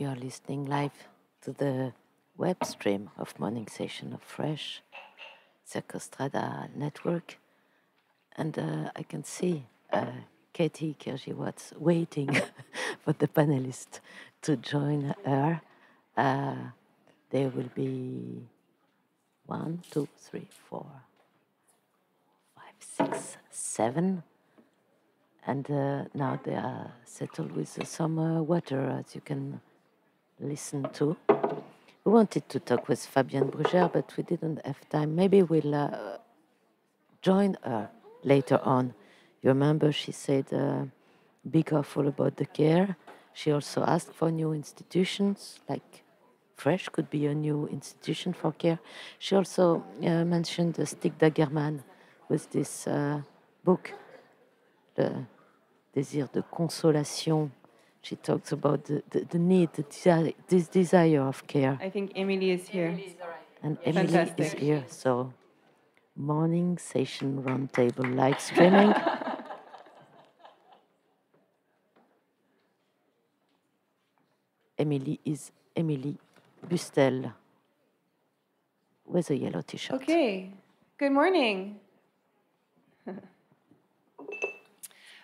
You're listening live to the web stream of Morning Session of Fresh, Circostrada Network. And I can see Katie Kheriji-Watts waiting for the panelists to join her. There will be 1, 2, 3, 4, 5, 6, 7. And now they are settled with some water, as you can listen to. We wanted to talk with Fabienne Brugère, but we didn't have time. Maybe we'll join her later on. You remember she said, be careful about the care. She also asked for new institutions, like Fresh could be a new institution for care. She also mentioned Stig Dagerman with this book, Le Désir de Consolation. She talks about the need, this desire of care. I think Emily is here. Emily is all right. And yes. Emily Fantastic. Is here, so Morning Session Roundtable live streaming. Emily is Emilie Buestel with a yellow T-shirt. Okay, good morning.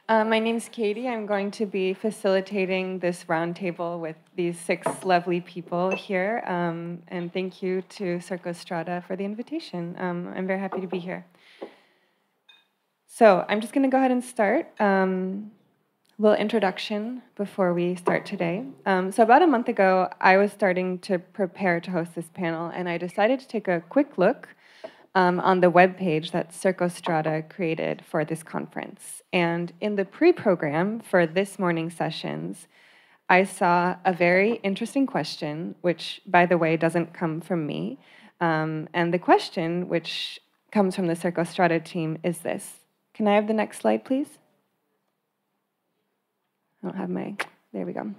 My name's Katie. I'm going to be facilitating this roundtable with these 6 lovely people here. And thank you to Circostrada for the invitation. I'm very happy to be here. So I'm just going to go ahead and start. A little introduction before we start today. So about a month ago, I was starting to prepare to host this panel, and I decided to take a quick look on the webpage that Circostrada created for this conference. And in the pre-program for this morning's sessions, I saw a very interesting question, which, by the way, doesn't come from me. And the question, which comes from the Circostrada team, is this. Can I have the next slide, please? I don't have my, there we go.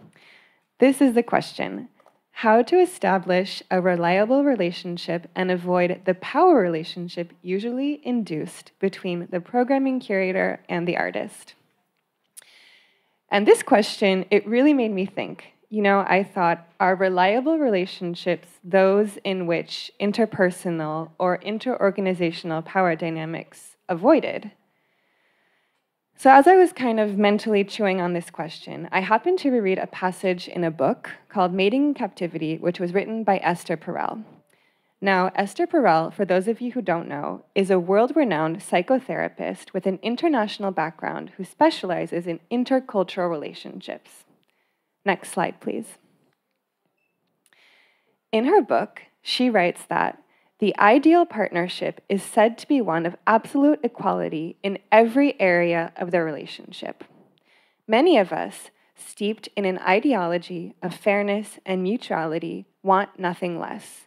This is the question. How to establish a reliable relationship and avoid the power relationship usually induced between the programming curator and the artist. And this question, it really made me think. You know, I thought, are reliable relationships those in which interpersonal or interorganizational power dynamics avoided? So as I was kind of mentally chewing on this question, I happened to reread a passage in a book called Mating in Captivity, which was written by Esther Perel. Now, Esther Perel, for those of you who don't know, is a world-renowned psychotherapist with an international background who specializes in intercultural relationships. Next slide, please. In her book, she writes that the ideal partnership is said to be one of absolute equality in every area of their relationship. Many of us, steeped in an ideology of fairness and mutuality, want nothing less.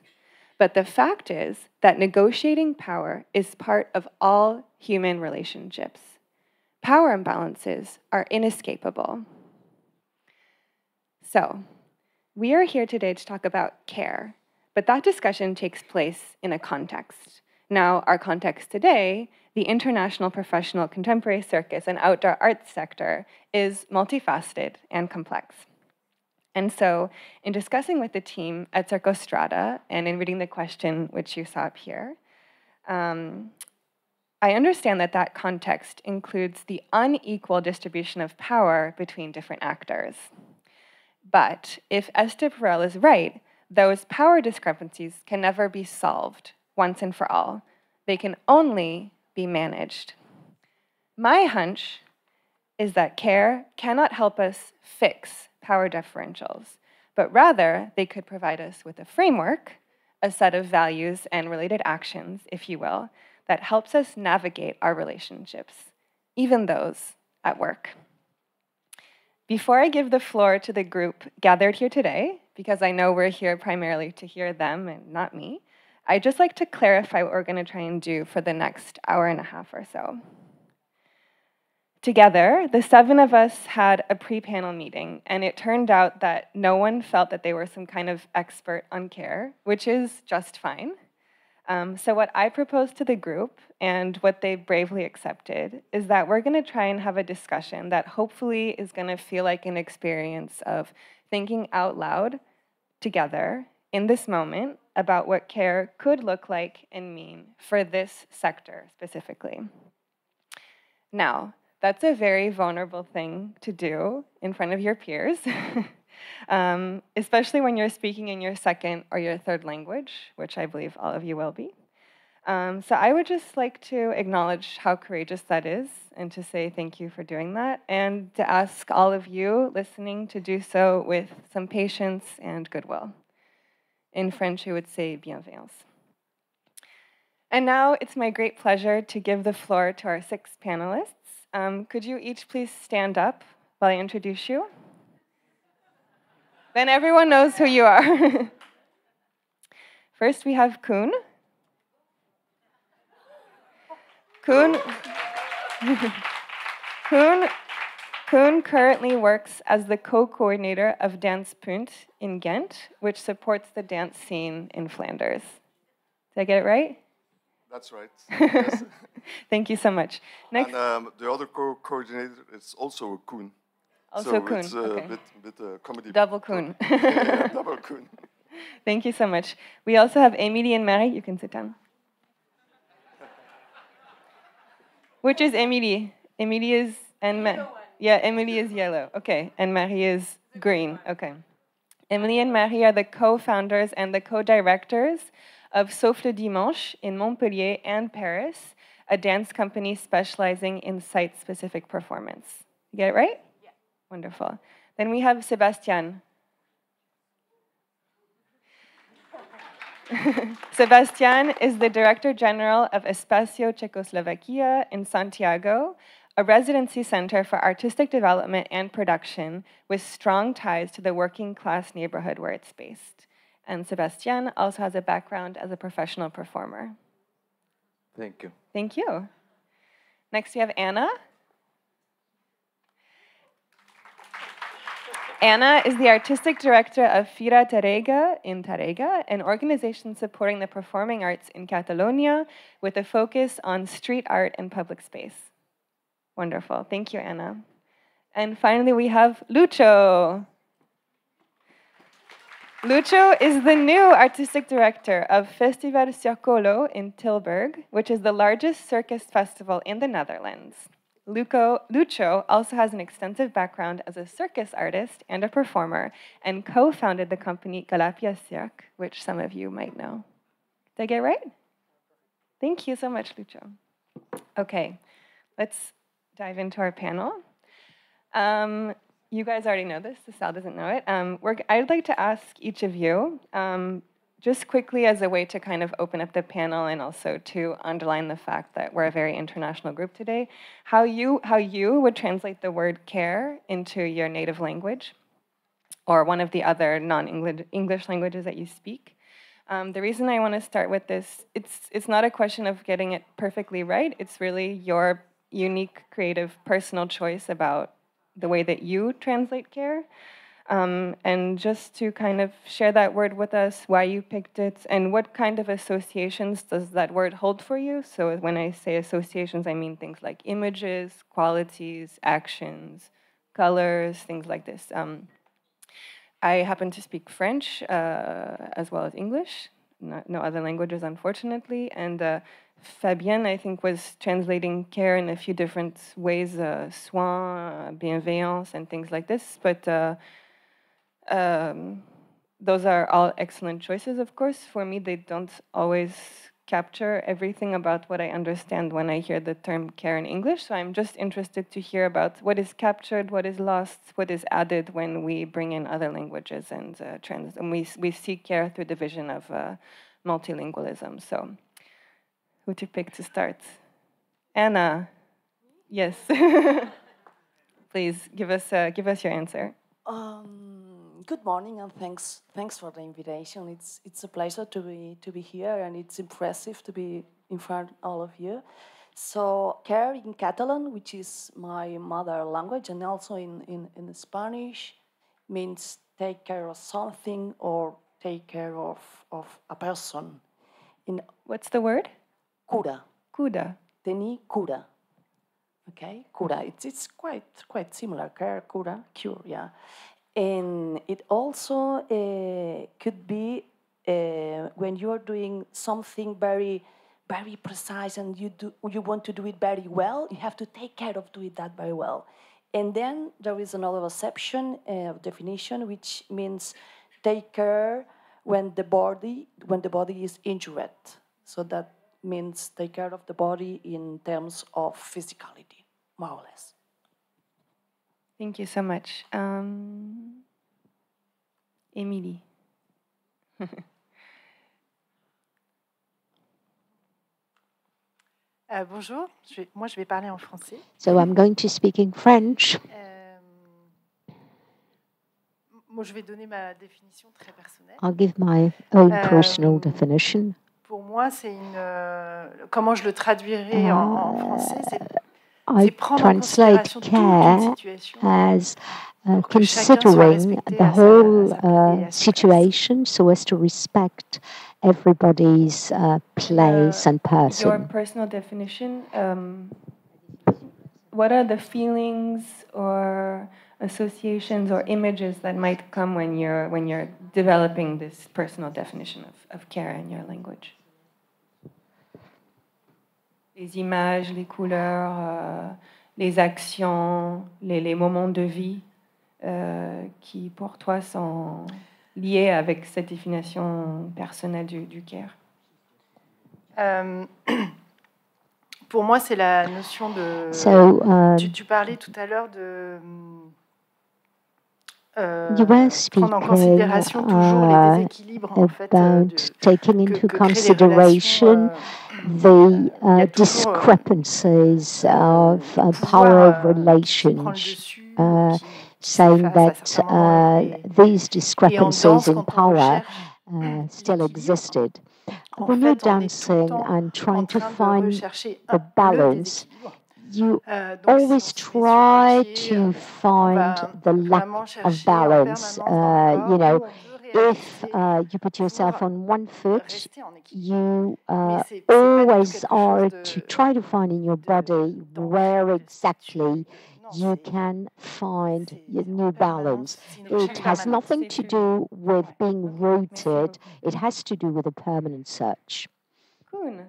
But the fact is that negotiating power is part of all human relationships. Power imbalances are inescapable. So, we are here today to talk about care. But that discussion takes place in a context. Now, our context today, the international professional contemporary circus and outdoor arts sector, is multifaceted and complex. And so, in discussing with the team at Circostrada, and in reading the question which you saw up here, I understand that that context includes the unequal distribution of power between different actors. But if Esther Perel is right, those power discrepancies can never be solved once and for all. They can only be managed. My hunch is that care cannot help us fix power differentials, but rather they could provide us with a framework, a set of values and related actions, if you will, that helps us navigate our relationships, even those at work. Before I give the floor to the group gathered here today, because I know we're here primarily to hear them and not me, I'd just like to clarify what we're going to try and do for the next hour and a half or so. Together, the 7 of us had a pre-panel meeting, and it turned out that no one felt that they were some kind of expert on care, which is just fine. So what I proposed to the group and what they bravely accepted is that we're going to try and have a discussion that hopefully is going to feel like an experience of thinking out loud together in this moment about what care could look like and mean for this sector specifically. Now, that's a very vulnerable thing to do in front of your peers, especially when you're speaking in your second or your third language, which I believe all of you will be. So I would just like to acknowledge how courageous that is and to say thank you for doing that and to ask all of you listening to do so with some patience and goodwill. In French, we would say bienveillance. And now it's my great pleasure to give the floor to our 6 panelists. Could you each please stand up while I introduce you? Then everyone knows who you are. First, we have Koen. Koen currently works as the co-coordinator of Dance Punt in Ghent, which supports the dance scene in Flanders. Did I get it right? That's right. Yes. Thank you so much. Next. And the other co-coordinator is also Koen. Also so Koen. It's okay. with comedy. Double Koen. Yeah, double Koen. Thank you so much. We also have Emilie and Marie. You can sit down. Which is Emilie? Emilie is and yeah, Emilie is yellow. Okay, and Marie is green. Okay. Emilie and Marie are the co-founders and the co-directors of Sauf le Dimanche in Montpellier and Paris, a dance company specializing in site-specific performance. You get it right? Yeah. Wonderful. Then we have Sebastian. Sebastian is the Director General of Espacio Czechoslovakia in Santiago, a residency center for artistic development and production with strong ties to the working-class neighborhood where it's based. And Sebastian also has a background as a professional performer. Thank you. Thank you. Next, we have Anna. Anna is the artistic director of Fira Tàrrega in Tàrrega, an organization supporting the performing arts in Catalonia with a focus on street art and public space. Wonderful. Thank you, Anna. And finally, we have Lucho. Lucho is the new artistic director of Festival Circolo in Tilburg, which is the largest circus festival in the Netherlands. Lucho also has an extensive background as a circus artist and a performer, and co-founded the company Galapia Cirque, which some of you might know. Did I get it right? Thank you so much, Lucho. Okay, let's dive into our panel. You guys already know this, so Sal doesn't know it. I'd like to ask each of you, just quickly as a way to kind of open up the panel and also to underline the fact that we're a very international group today, how you would translate the word care into your native language or one of the other non-English languages that you speak. The reason I want to start with this, it's not a question of getting it perfectly right. It's really your unique, creative, personal choice about the way that you translate care, and just to kind of share that word with us, why you picked it, and what kind of associations does that word hold for you? So when I say associations, I mean things like images, qualities, actions, colors, things like this. I happen to speak French as well as English, no other languages, unfortunately, and Fabienne, I think, was translating care in a few different ways, soin, bienveillance, and things like this. But those are all excellent choices, of course. For me, they don't always capture everything about what I understand when I hear the term care in English. So I'm just interested to hear about what is captured, what is lost, what is added when we bring in other languages and trends. And we see care through the vision of multilingualism. So who to pick to start? Anna, yes. Please give us your answer. Good morning and thanks for the invitation. It's a pleasure to be here, and it's impressive to be in front of all of you. So care in Catalan, which is my mother language, and also in Spanish, means take care of something or take care of a person. in what's the word? Cura. Cura. Tenir cura. Okay, cura. It's quite similar. Care, cura, cure. Yeah, and it also could be when you are doing something very precise and you want to do it very well. You have to take care of doing that very well. And then there is another exception definition, which means take care when the body is injured. So that means take care of the body in terms of physicality, more or less. Thank you so much. Emilie. Bonjour, moi je vais parler en français. So I'm going to speak in French. Moi je vais donner ma définition très personnelle. I'll give my own personal definition. Pour moi, c'est une. Comment je le traduirais en français, c'est prendre en considération toute une situation. Considering the whole situation so as to respect everybody's place and person. Your personal definition, what are the feelings or associations or images that might come when you're developing this personal definition of care in your language? Les images, les couleurs, les actions, les moments de vie. Qui pour toi sont liés avec cette définition personnelle du care. Pour moi, c'est la notion de. So, tu parlais tout à l'heure de. Prendre en considération toujours les déséquilibres en fait taking into consideration the discrepancies of power relations. Saying that these discrepancies in power still existed. When you're dancing and trying to find the balance, you always try to find the lack of balance. You know, if you put yourself on one foot, you always are to try to find in your body where exactly you can find your new balance. It has nothing to do with being rooted. It has to do with a permanent search. Koen,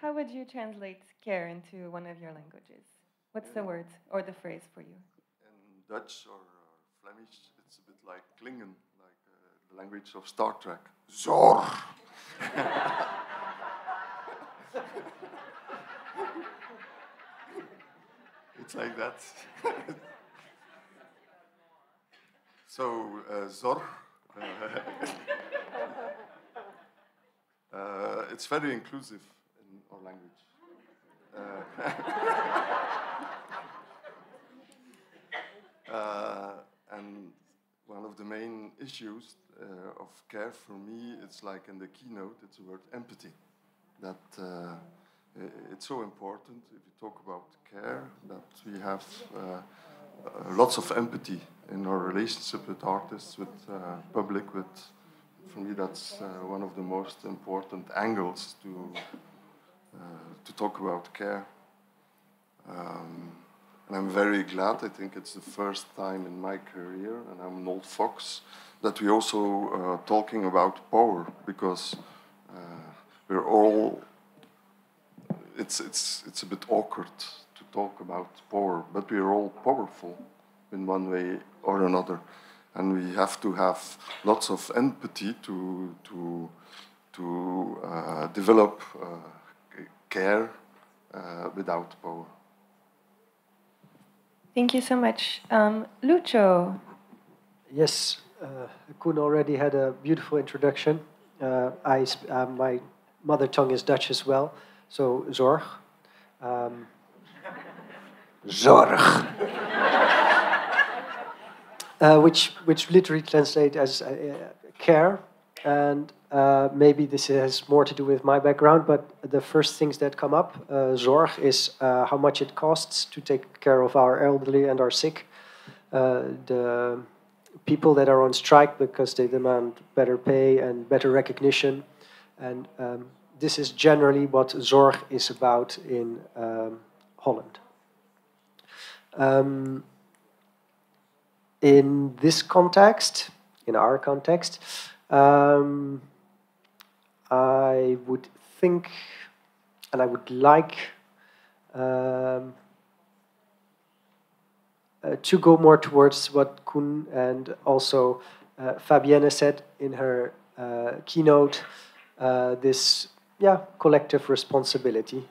how would you translate care into one of your languages? What's the word or the phrase for you? In Dutch or Flemish, it's a bit like klingen, like the language of Star Trek. Zorg! It's like that. So, Zorg. It's very inclusive in our language. And one of the main issues of care for me, it's like in the keynote, it's the word empathy. That it's so important if you talk about care that we have lots of empathy in our relationship with artists, with public. With, for me, that's one of the most important angles to talk about care. And I'm very glad. I think it's the first time in my career, and I'm an old fox, that we also are talking about power, because we're all. It's a bit awkward to talk about power, but we are all powerful in one way or another, and we have to have lots of empathy to develop care without power. Thank you so much, Lucho. Yes, Koen already had a beautiful introduction. My mother tongue is Dutch as well. So, zorg. Zorg. Which literally translates as care. And maybe this has more to do with my background, but the first things that come up, zorg is how much it costs to take care of our elderly and our sick. The people that are on strike because they demand better pay and better recognition. And this is generally what Zorg is about in Holland. In this context, in our context, I would think, and I would like to go more towards what Koen and also Fabienne said in her keynote, this collective responsibility,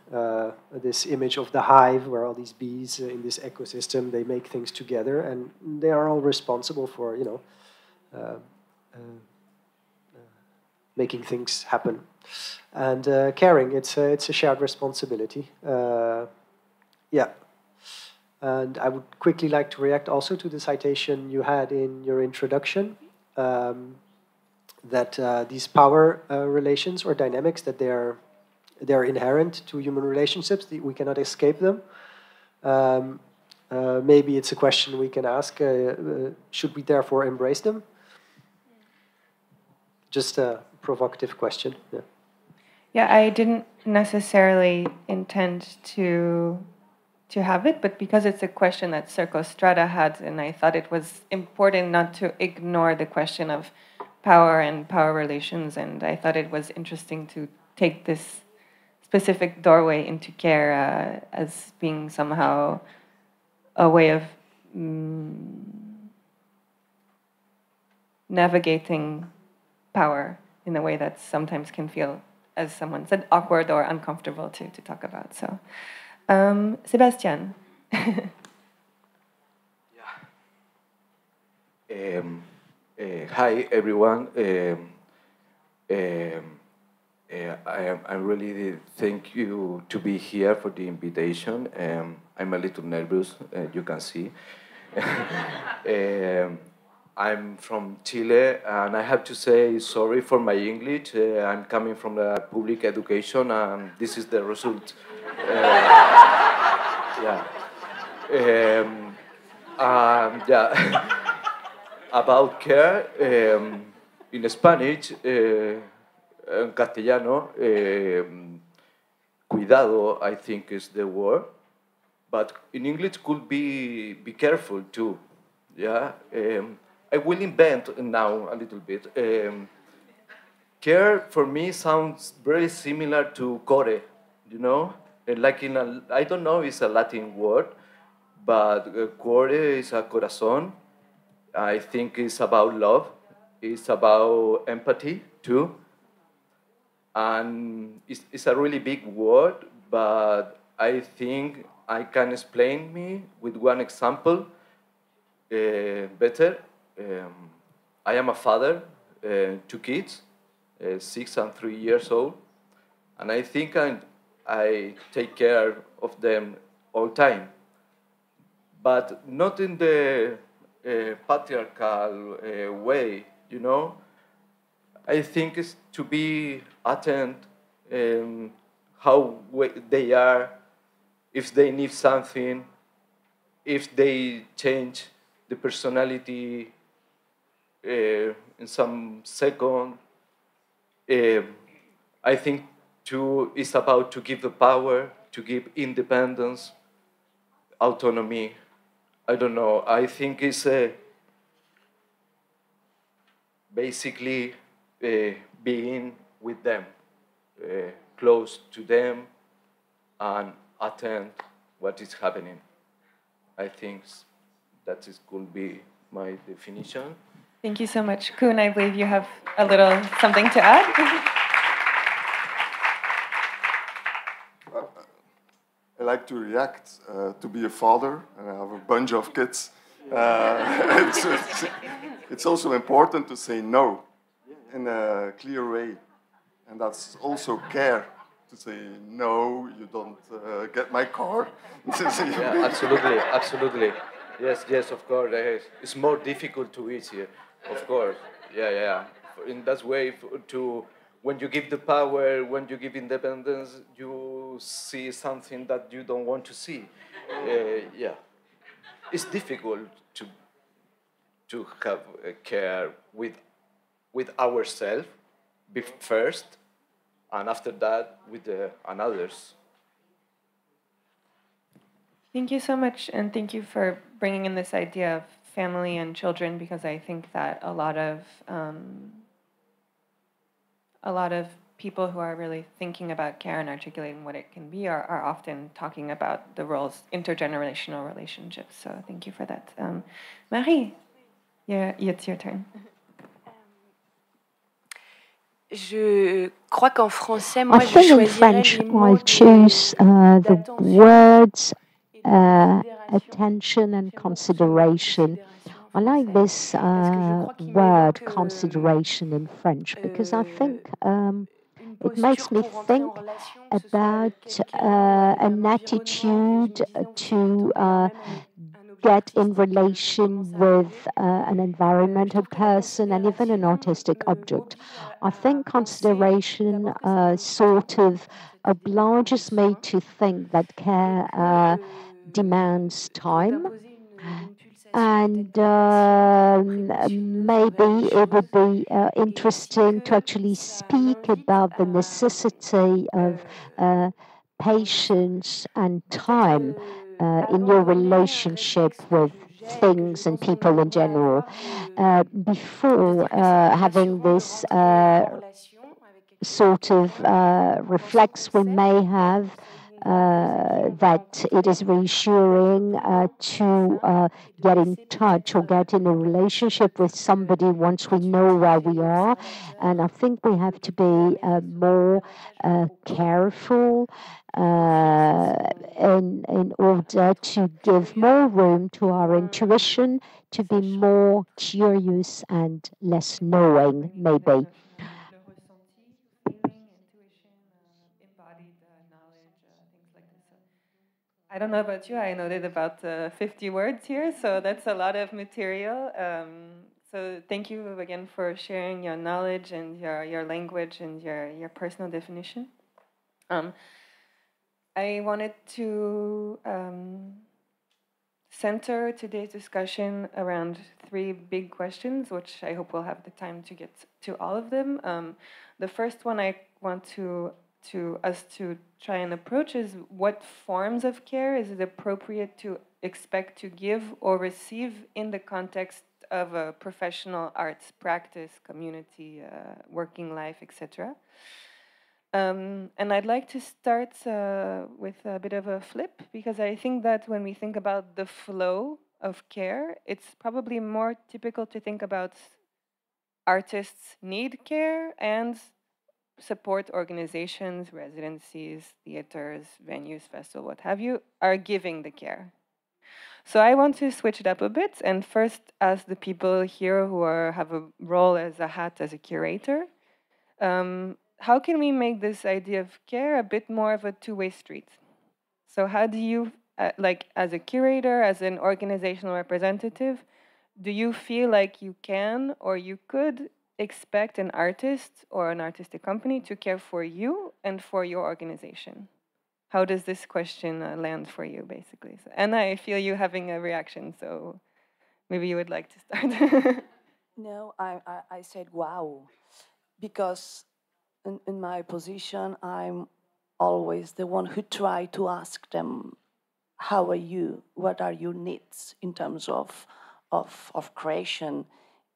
this image of the hive where all these bees in this ecosystem, they make things together and they are all responsible for, you know, making things happen. And caring, it's a shared responsibility. And I would quickly like to react also to the citation you had in your introduction, that these power relations or dynamics, that they are inherent to human relationships, that we cannot escape them. Maybe it's a question we can ask, should we therefore embrace them? Just a provocative question. Yeah, I didn't necessarily intend to have it, but because it's a question that Circostrada had, and I thought it was important not to ignore the question of power and power relations, and I thought it was interesting to take this specific doorway into care as being somehow a way of navigating power in a way that sometimes can feel, as someone said, awkward or uncomfortable to talk about. So, Sebastian. Hi, everyone. I really thank you to be here for the invitation. I'm a little nervous, you can see. I'm from Chile, and I have to say sorry for my English. I'm coming from the public education, and this is the result. About care, in Spanish, in Castellano, cuidado, I think, is the word. But in English could be careful, too. Yeah, I will invent now a little bit. Care, for me, sounds very similar to core, you know? Like in a, I don't know, it's a Latin word, but core is a corazón. I think it's about love, it's about empathy too, and it's a really big word, but I think I can explain me with one example better. I am a father, 2 kids, 6 and 3 years old, and I think I take care of them all time, but not in the patriarchal way, you know. I think it's to be attentive how they are, if they need something, if they change the personality in some second. I think too is about to give the power, to give independence, autonomy. I don't know, I think it's basically being with them, close to them, and attend what is happening. I think that is, could be my definition. Thank you so much. Koen, I believe you have a little something to add. I like to react to be a father, and I have a bunch of kids. It's also important to say no in a clear way, and that's also care, to say no, you don't get my car. Yeah, absolutely, absolutely. Yes, yes, of course. It's more difficult to eat here, of course. Yeah, yeah. In that way, to when you give the power, when you give independence, you see something that you don't want to see. Yeah, it's difficult to have care with ourselves first, and after that with the and others. Thank you so much, and thank you for bringing in this idea of family and children, because I think that a lot of people who are really thinking about care and articulating what it can be are often talking about the roles, intergenerational relationships. So thank you for that. Marie, yeah, it's your turn. Je crois qu'en français, moi, je choisirais les mots. I think in French I choose the words attention and consideration. I like this word consideration in French because I think it makes me think about an attitude to get in relation with an environment, a person, and even an artistic object. I think consideration sort of obliges me to think that care demands time. And maybe it would be interesting to actually speak about the necessity of patience and time in your relationship with things and people in general. Before having this sort of reflex we may have, that it is reassuring to get in touch or get in a relationship with somebody once we know where we are. And I think we have to be more careful in order to give more room to our intuition, to be more curious and less knowing, maybe. I don't know about you, I noted about 50 words here, so that's a lot of material. So thank you again for sharing your knowledge and your language and your personal definition. I wanted to center today's discussion around three big questions, which I hope we'll have the time to get to all of them. The first one I want to try and approach is what forms of care is it appropriate to expect to give or receive in the context of a professional arts practice, community, working life, etc. And I'd like to start with a bit of a flip, because I think that when we think about the flow of care, it's probably more typical to think about artists need care and support organizations, residencies, theaters, venues, festivals, what have you, are giving the care. So I want to switch it up a bit and first ask the people here who have a role as a hat, as a curator, how can we make this idea of care a bit more of a two-way street? So how do you, like as a curator, as an organizational representative, do you feel like you can or you could expect an artist or an artistic company to care for you and for your organization? How does this question land for you, basically? So, Anna, I feel you having a reaction, so maybe you would like to start. No, I said wow, because in my position, I'm always the one who try to ask them, how are you? What are your needs in terms of creation?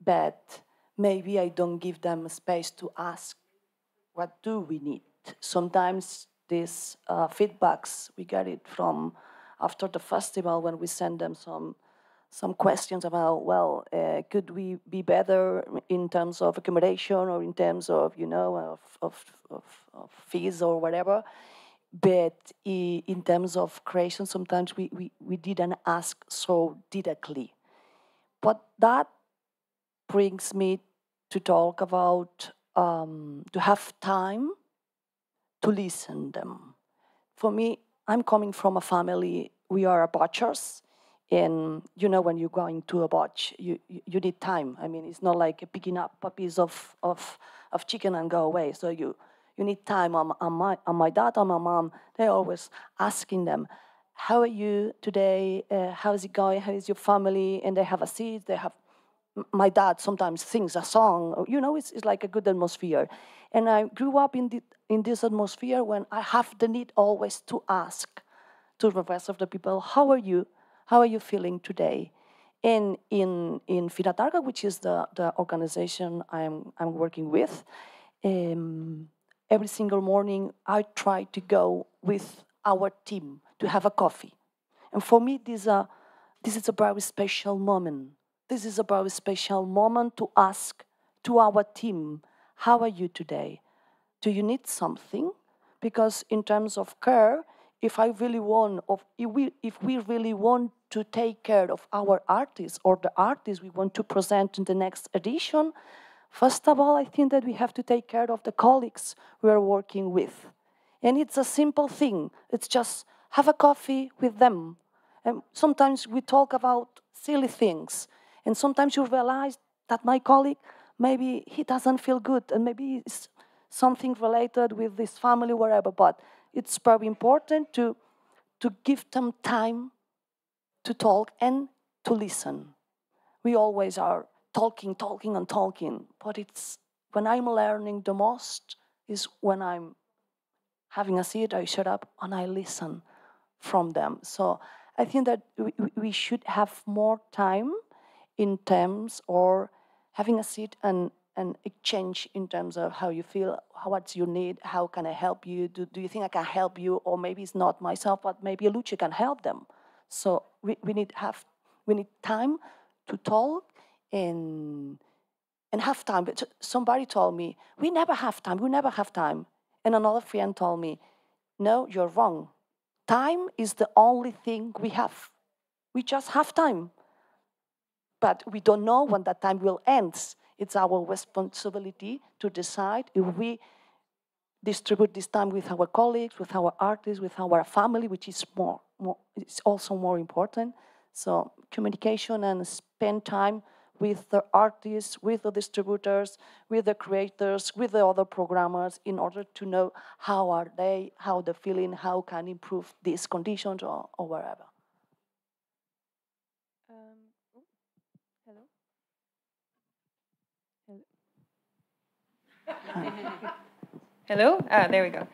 But maybe I don't give them a space to ask, what do we need? Sometimes these feedbacks, we get it from after the festival when we send them some questions about, well, could we be better in terms of accommodation or in terms of, you know, of fees or whatever. But in terms of creation, sometimes we didn't ask so directly. But that brings me to talk about to have time to listen them. For me, I'm coming from a family, we are butchers, and you know when you're going to a butch, you need time. I mean, it's not like picking up a piece of chicken and go away. So you need time. My dad and my mom, they're always asking them, how are you today? How is it going? How is your family? And they have a seat, they have. My dad sometimes sings a song, you know, it's like a good atmosphere. And I grew up in in this atmosphere when I have the need always to ask to the rest of the people, how are you? How are you feeling today? And in Fira Tàrrega, which is the organization I'm working with, every single morning I try to go with our team to have a coffee. And for me, this is a very special moment. This is a very special moment to ask to our team, how are you today? Do you need something? Because in terms of care, if we really want to take care of our artists or the artists we want to present in the next edition, first of all, I think that we have to take care of the colleagues we are working with. And it's a simple thing. It's just have a coffee with them. And sometimes we talk about silly things. And sometimes you realize that my colleague, maybe he doesn't feel good, and maybe it's something related with this family, whatever. But it's very important to give them time to talk and to listen. We always are talking, but it's when I'm learning the most is when I'm having a seat, I shut up and I listen from them. So I think that we should have more time in terms or having a seat and exchange in terms of how you feel, what's your need, how can I help you, do you think I can help you, or maybe it's not myself, but maybe Lucho can help them. So we need time to talk and have time. But somebody told me, we never have time. And another friend told me, no, you're wrong. Time is the only thing we have. We just have time. But we don't know when that time will end. It's our responsibility to decide if we distribute this time with our colleagues, with our artists, with our family, which is it's also more important. So communication and spend time with the artists, with the distributors, with the creators, with the other programmers in order to know how are they, how they're feeling, how can improve these conditions or wherever. Hello? Ah, there we go.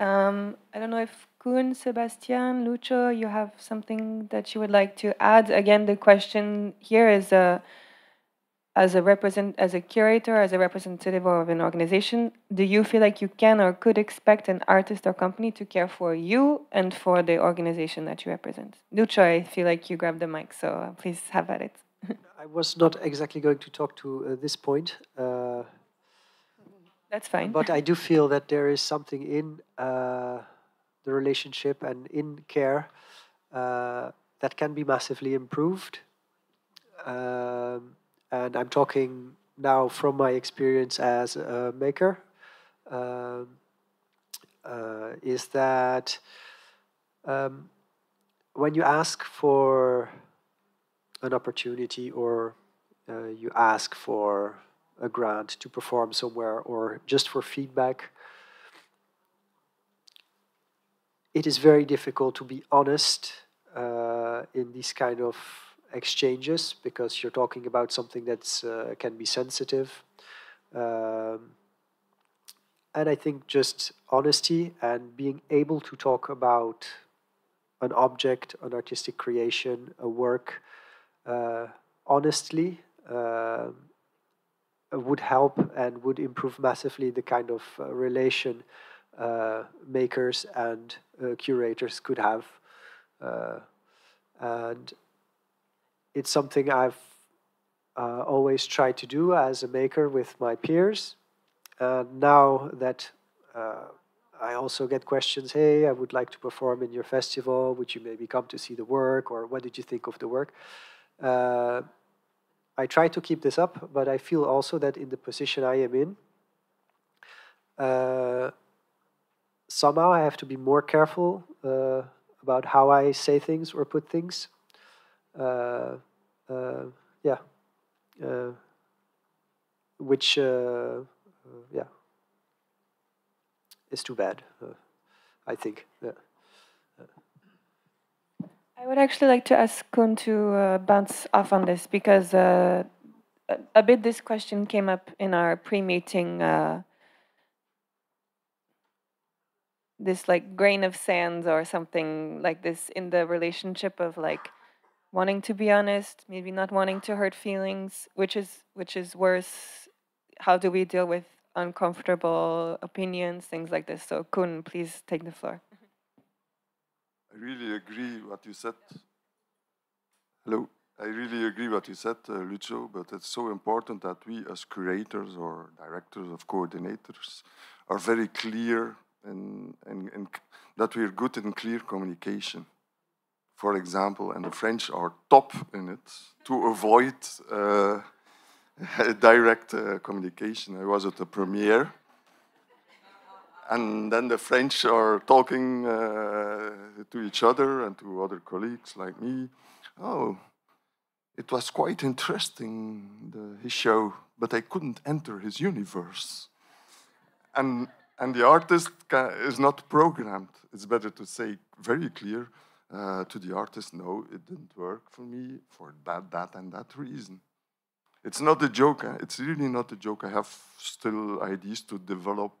I don't know if Koen, Sebastian, Lucho, you have something that you would like to add. Again, the question here is, as a curator, as a representative of an organization, do you feel like you can or could expect an artist or company to care for you and for the organization that you represent? Lucho, I feel like you grabbed the mic, so please have at it. I was not exactly going to talk to this point. That's fine. But I do feel that there is something in the relationship and in care that can be massively improved. And I'm talking now from my experience as a maker, is that when you ask for an opportunity or you ask for a grant to perform somewhere or just for feedback, it is very difficult to be honest in these kind of exchanges because you're talking about something that's can be sensitive. And I think just honesty and being able to talk about an object, an artistic creation, a work, honestly, would help and would improve massively the kind of relation makers and curators could have. And it's something I've always tried to do as a maker with my peers. Now that I also get questions, hey, I would like to perform in your festival, would you maybe come to see the work, or what did you think of the work? I try to keep this up, but I feel also that in the position I am in, somehow I have to be more careful about how I say things or put things. Which is too bad, I think. Yeah. I would actually like to ask Koen to bounce off on this because a bit this question came up in our pre-meeting this like grain of sands or something like this in the relationship of like wanting to be honest, maybe not wanting to hurt feelings, which is worse. How do we deal with uncomfortable opinions, things like this? So Koen, please take the floor. I really agree what you said. Hello. I really agree what you said, Lucho, but it's so important that we as curators or directors of coordinators are very clear and that we are good in clear communication. For example, and the French are top in it, to avoid direct communication. I was at the premiere, and then the French are talking to each other and to other colleagues like me. Oh, it was quite interesting, his show, but I couldn't enter his universe. And the artist is not programmed. It's better to say very clear to the artist, no, it didn't work for me for that and that reason. It's not a joke. It's really not a joke. I have still ideas to develop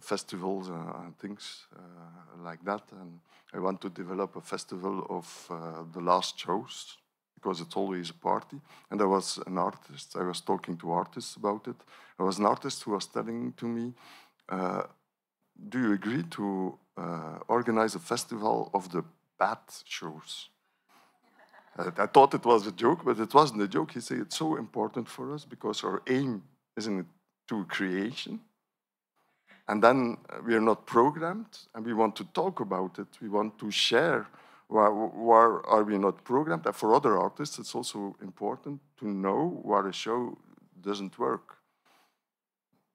festivals and things like that. And I want to develop a festival of the last shows, because it's always a party. And I was an artist. I was talking to artists about it. I was an artist who was telling to me, do you agree to organize a festival of the bad shows? I thought it was a joke, but it wasn't a joke. He said it's so important for us because our aim isn't to creation. And then we are not programmed, and we want to talk about it. We want to share. Why are we not programmed? And for other artists, it's also important to know where a show doesn't work.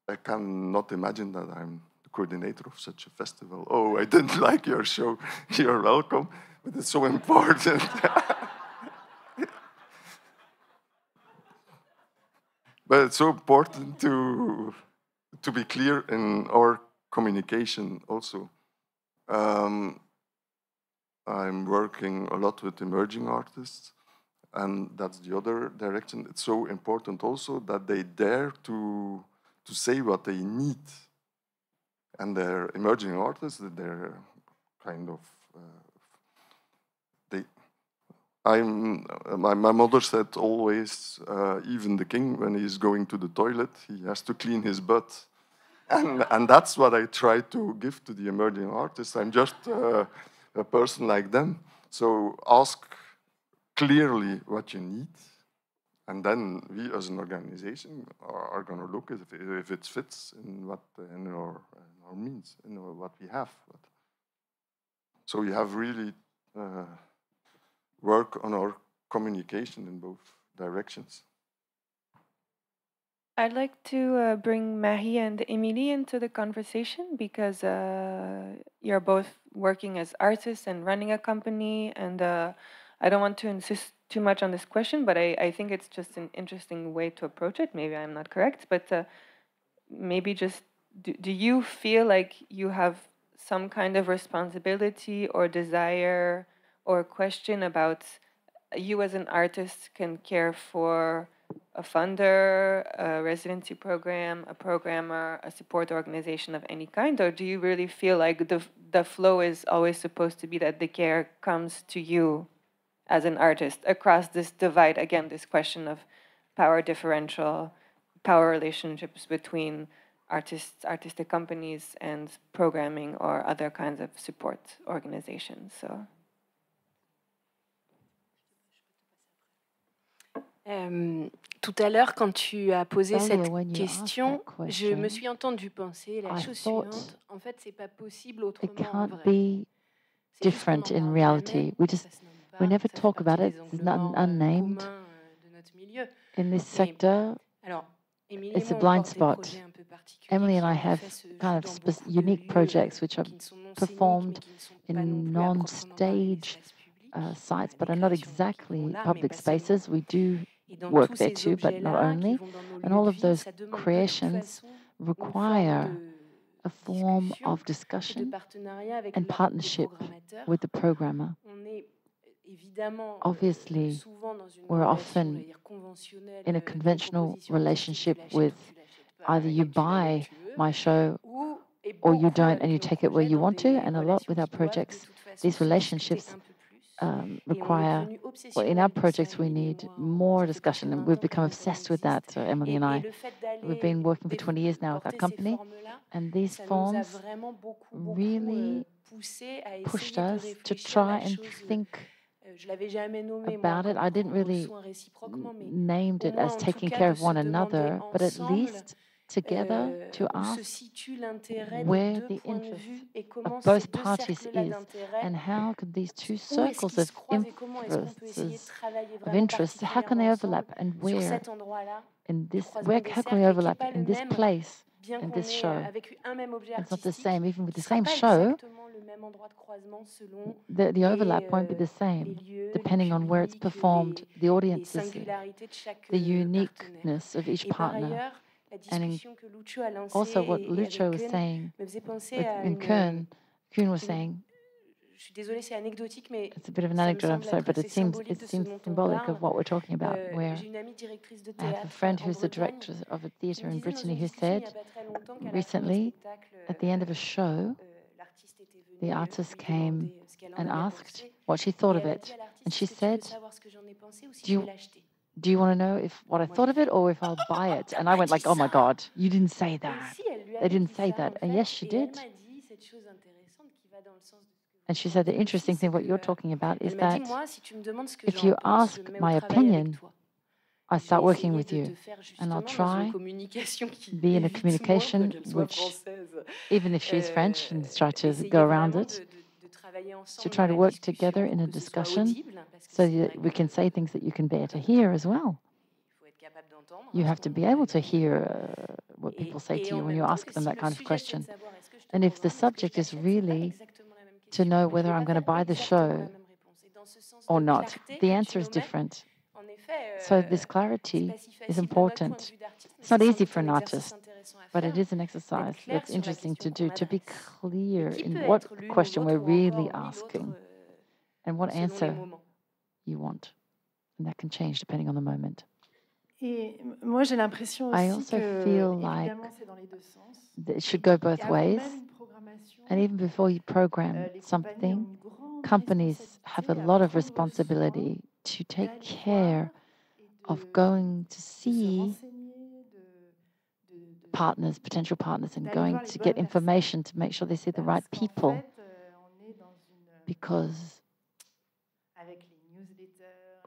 I cannot imagine that I'm the coordinator of such a festival. Oh, I didn't like your show. You're welcome. But it's so important. But it's so important to be clear in our communication also. I'm working a lot with emerging artists, and that's the other direction. It's so important also that they dare to say what they need. And they're emerging artists, they're kind of... my mother said always, even the king, when he's going to the toilet, he has to clean his butt. And that's what I try to give to the emerging artists. I'm just... a person like them. So ask clearly what you need, and then we as an organization are going to look if it fits in our means, in what we have. So we have really work on our communication in both directions. I'd like to bring Marie and Emilie into the conversation because you're both working as artists and running a company, and I don't want to insist too much on this question, but I think it's just an interesting way to approach it. Maybe I'm not correct, but maybe just do you feel like you have some kind of responsibility or desire or question about you as an artist can care for a funder, a residency program, a programmer, a support organization of any kind? Or do you really feel like the flow is always supposed to be that the care comes to you as an artist across this divide? Again, this question of power differential, power relationships between artists, artistic companies, and programming or other kinds of support organizations. So. Tout à l'heure, quand tu as posé cette question, je me suis entendue penser la chose suivante. En fait, c'est pas possible autrement. It can't be different in reality. We never talk about it. It's not unnamed. In this sector, it's a blind spot. Emily and I have kind of unique projects which are performed in non-stage sites, but are not exactly public spaces. We do work there too, but not only. And all of those creations require a form of discussion and partnership with the programmer. Obviously, we're often in a conventional relationship with either you buy my show or you don't and you take it where you want to. And a lot with our projects, these relationships require, well, in our projects we need more discussion, and we've become obsessed with that. So Emily and I, we've been working for 20 years now with our company, and these forms really pushed us to try and think about it. I didn't really named it as taking care of one another, but at least together to ask where the interest of both parties is, and how can these two circles of interests, how can they overlap, and where in this, where how can we overlap in this place, in this show? It's not the same, even with the same show, the overlap won't be the same, depending on where it's performed, the audiences, the uniqueness of each partner. And also what Lucho was saying in Koen, Koen was saying, it's a bit of an anecdote, I'm sorry, but it seems symbolic of what we're talking about, where I have a friend who's the director of a theatre in Brittany who said recently, at the end of a show, the artist came and asked what she thought of it. And she said, do you want to know if what I thought of it or if I'll buy it? And I went like, oh my God, you didn't say that. They didn't say that. And yes, she did. And she said the interesting thing, what you're talking about, is that if you ask my opinion, I start working with you, and I'll try be in a communication which, even if she's French, and try to go around it, to try to work together in a discussion so that we can say things that you can bear to hear as well. You have to be able to hear what people say to you when you ask them that kind of question. And if the subject is really to know whether I'm going to buy the show or not, the answer is different. So this clarity is important. It's not easy for an artist, but it is an exercise that's interesting to do, to be clear in what question we're really asking and what answer you want. And that can change depending on the moment. I also feel like it should go both ways. And even before you program something, companies have a lot of responsibility to take care of going to see partners, potential partners, and going to get information to make sure they see the right people. Because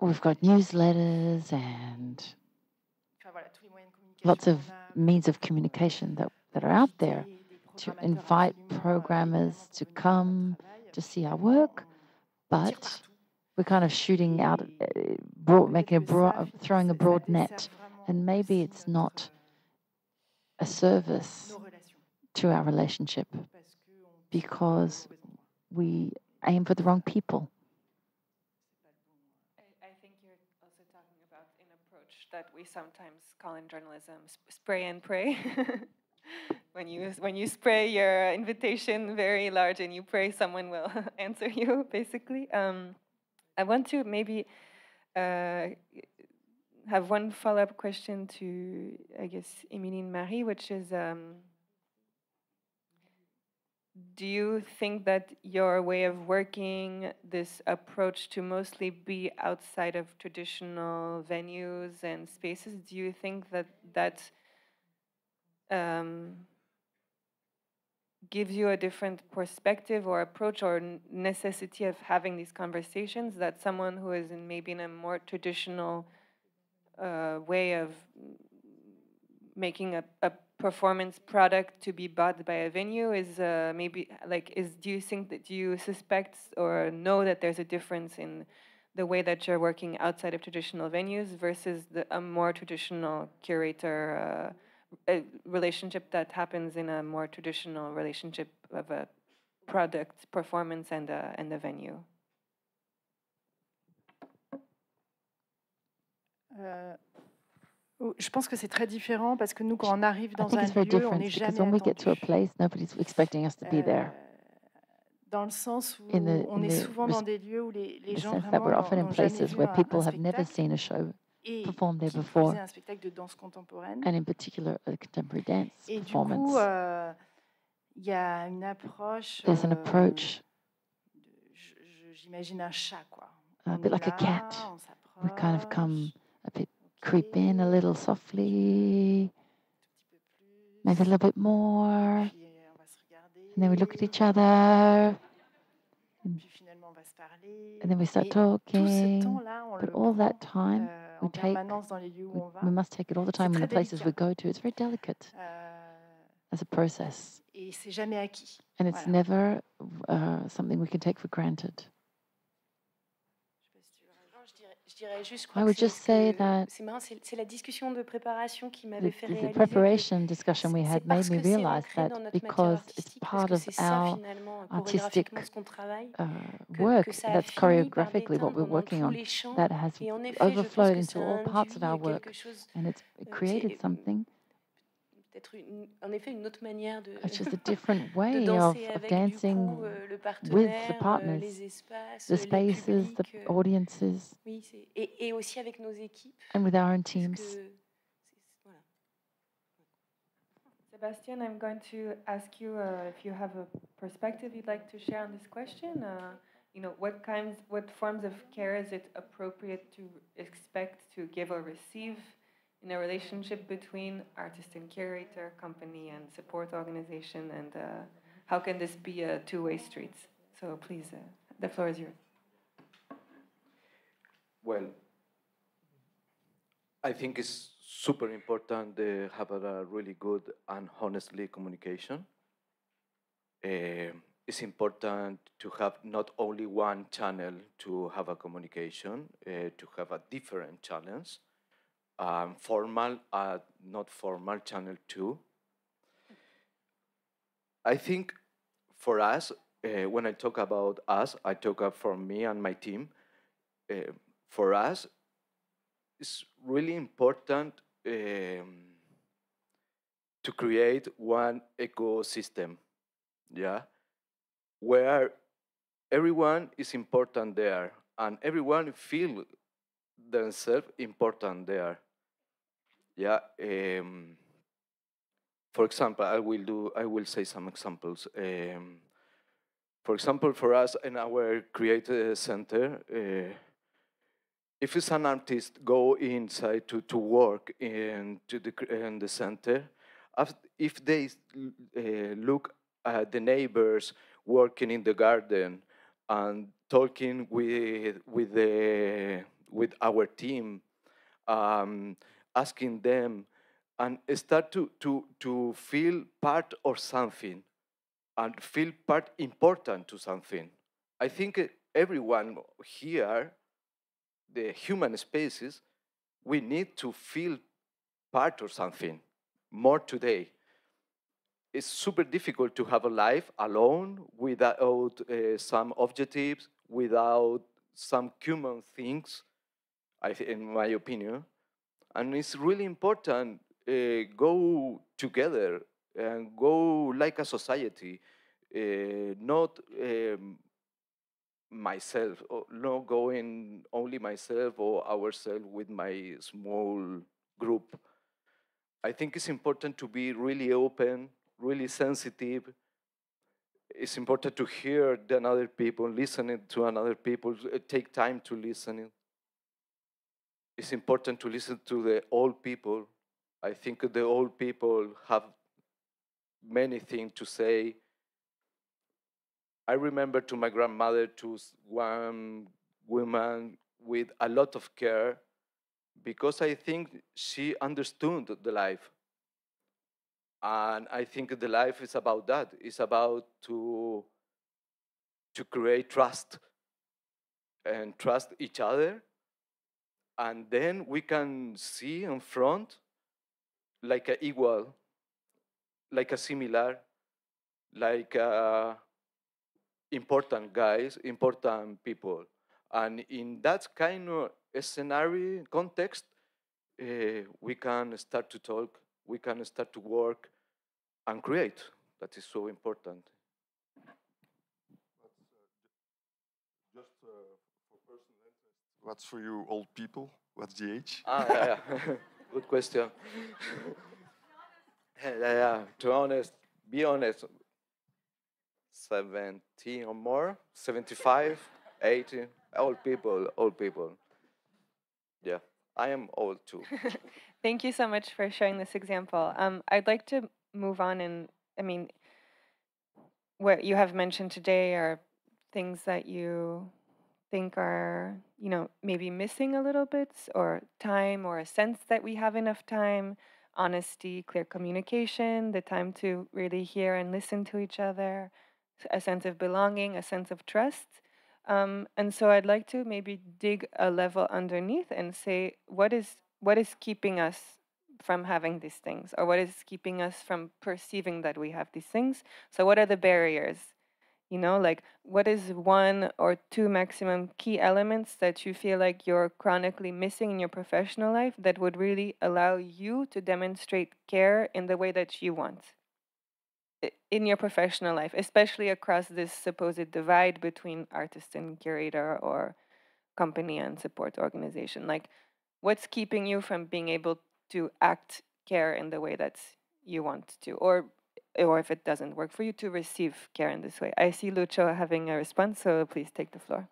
we've got newsletters and lots of means of communication that are out there to invite programmers to come to see our work, but we're kind of shooting out, throwing a broad net, and maybe it's not a service to our relationship because we aim for the wrong people. I think you're also talking about an approach that we sometimes call in journalism spray and pray. When you spray your invitation very large and you pray someone will answer you, basically. I want to maybe have one follow-up question to, I guess, Emilie and Marie, which is, do you think that your way of working, this approach to mostly be outside of traditional venues and spaces, do you think that that's gives you a different perspective or approach or necessity of having these conversations that someone who is in maybe in a more traditional way of making a performance product to be bought by a venue is maybe like do you suspect or know that there's a difference in the way that you're working outside of traditional venues versus a more traditional curator a relationship that happens in a more traditional relationship of a product, performance, and a venue? I think it's very different because when we get to a place, nobody's expecting us to be there. In the sense that we're often in places where people have never seen a show performed there before, and in particular a contemporary dance performance. There's an approach, a bit like a cat. We kind of come a bit, creep in a little softly, maybe a little bit more, and then we look at each other, and then we start talking. But all that time, we must take it all the time in the places we go to. It's very delicate as a process. And it's never something we can take for granted. I would just say that the preparation discussion we had made me realize that because it's part of our artistic work, that's choreographically what we're working on, that has overflowed into all parts of our work, and it's created something. It's just a different way of dancing with the partners, the spaces, the audiences, and with our own teams. Sebastian, I'm going to ask you if you have a perspective you'd like to share on this question. You know, what forms of care is it appropriate to expect to give or receive in a relationship between artist and curator, company and support organization, and how can this be a two-way street? So please, the floor is yours. Well, I think it's super important to have a really good and honestly communication. It's important to have not only one channel to have a communication, to have a different channels. Formal, not formal, channel 2. I think for us, when I talk about us, I talk about for me and my team. For us, it's really important to create one ecosystem, yeah, where everyone is important there and everyone feels themselves important there. Yeah. For example, I will say some examples. For example, for us in our creative center, if it's an artist go inside to work in the center, if they look at the neighbors working in the garden and talking with our team, asking them, and start to feel part of something, and feel part important to something. I think everyone here, the human spaces, we need to feel part of something more today. It's super difficult to have a life alone without some objectives, without some human things, in my opinion, and it's really important go together and go like a society, not myself, or not going only myself or ourselves with my small group. I think it's important to be really open, really sensitive. It's important to hear another people, listening to another people, take time to listen. It's important to listen to the old people. I think the old people have many things to say. I remember to my grandmother, to one woman with a lot of care, because I think she understood the life. And I think the life is about that. It's about to create trust and trust each other. And then we can see in front like a equal, like a similar, like a important guys, important people. And in that kind of scenario, context, we can start to talk, we can start to work and create. That is so important. What's for you, old people? What's the age? Ah, yeah, yeah. Good question. Yeah, yeah. To be honest, 70 or more, 75, 80, old people. Yeah, I am old too. Thank you so much for sharing this example. I'd like to move on, and I mean, what you have mentioned today are things that you think are, you know, maybe missing a little bit, or time, or a sense that we have enough time, honesty, clear communication, the time to really hear and listen to each other, a sense of belonging, a sense of trust. And so I'd like to maybe dig a level underneath and say, what is keeping us from having these things, or what is keeping us from perceiving that we have these things? So what are the barriers? You know, like, what is one or two maximum key elements that you feel like you're chronically missing in your professional life that would really allow you to demonstrate care in the way that you want in your professional life, especially across this supposed divide between artist and curator, or company and support organization? Like, what's keeping you from being able to act care in the way that you want to, or if it doesn't work for you, to receive care in this way? I see Lucho having a response, so please take the floor.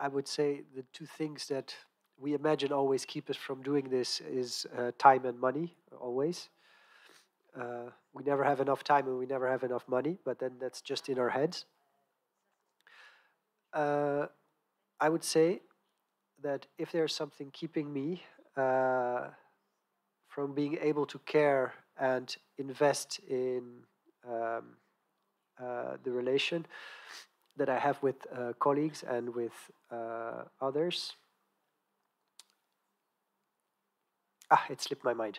I would say the two things that we imagine always keep us from doing this is time and money, always. We never have enough time and we never have enough money, but then that's just in our heads. I would say that if there's something keeping me from being able to care and invest in the relation that I have with colleagues and with others. It slipped my mind.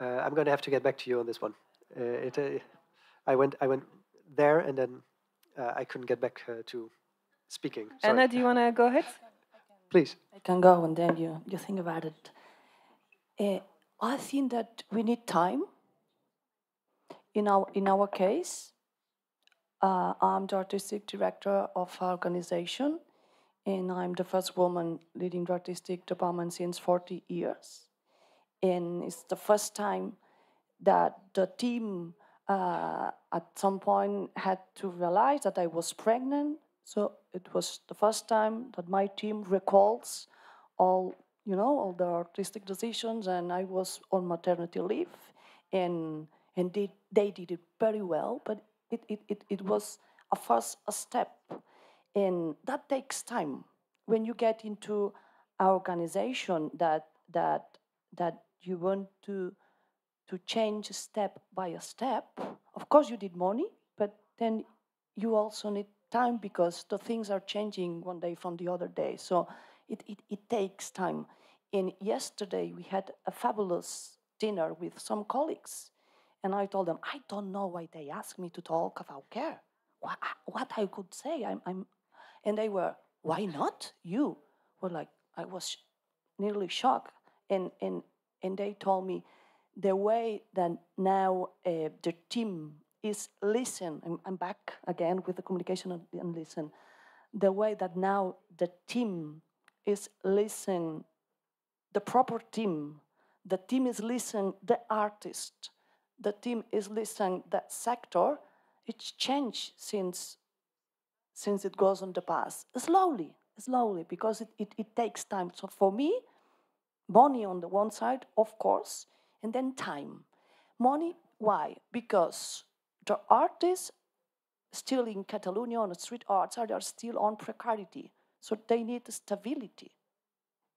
I'm going to have to get back to you on this one. I went there, and then I couldn't get back to speaking. Sorry. Anna, do you want to go ahead? Please. I can go, and then you think about it. I think that we need time. In our case, I'm the artistic director of our organization, and I'm the first woman leading the artistic department since 40 years. And it's the first time that the team at some point had to realize that I was pregnant. So it was the first time that my team recalls all the artistic decisions, and I was on maternity leave, and they did it very well, but it was a first step, and that takes time. When you get into an organization that you want to change step by a step, of course you need money, but then you also need time, because the things are changing one day from the other day. So it takes time. And yesterday we had a fabulous dinner with some colleagues, and I told them, I don't know why they asked me to talk about care. What I could say, and they were, why not you? Well, like, I was nearly shocked. And they told me the way that now the team is listen. I'm back again with the communication and listen. The way that now the team is listen, the proper team. The team is listen, the artist. The team is listen, that sector. It's changed since it goes on the past. Slowly, because it takes time. So for me, money on the one side, of course, and then time. Money, why? Because the artists still in Catalonia, on the street arts, are still on precarity. So they need stability.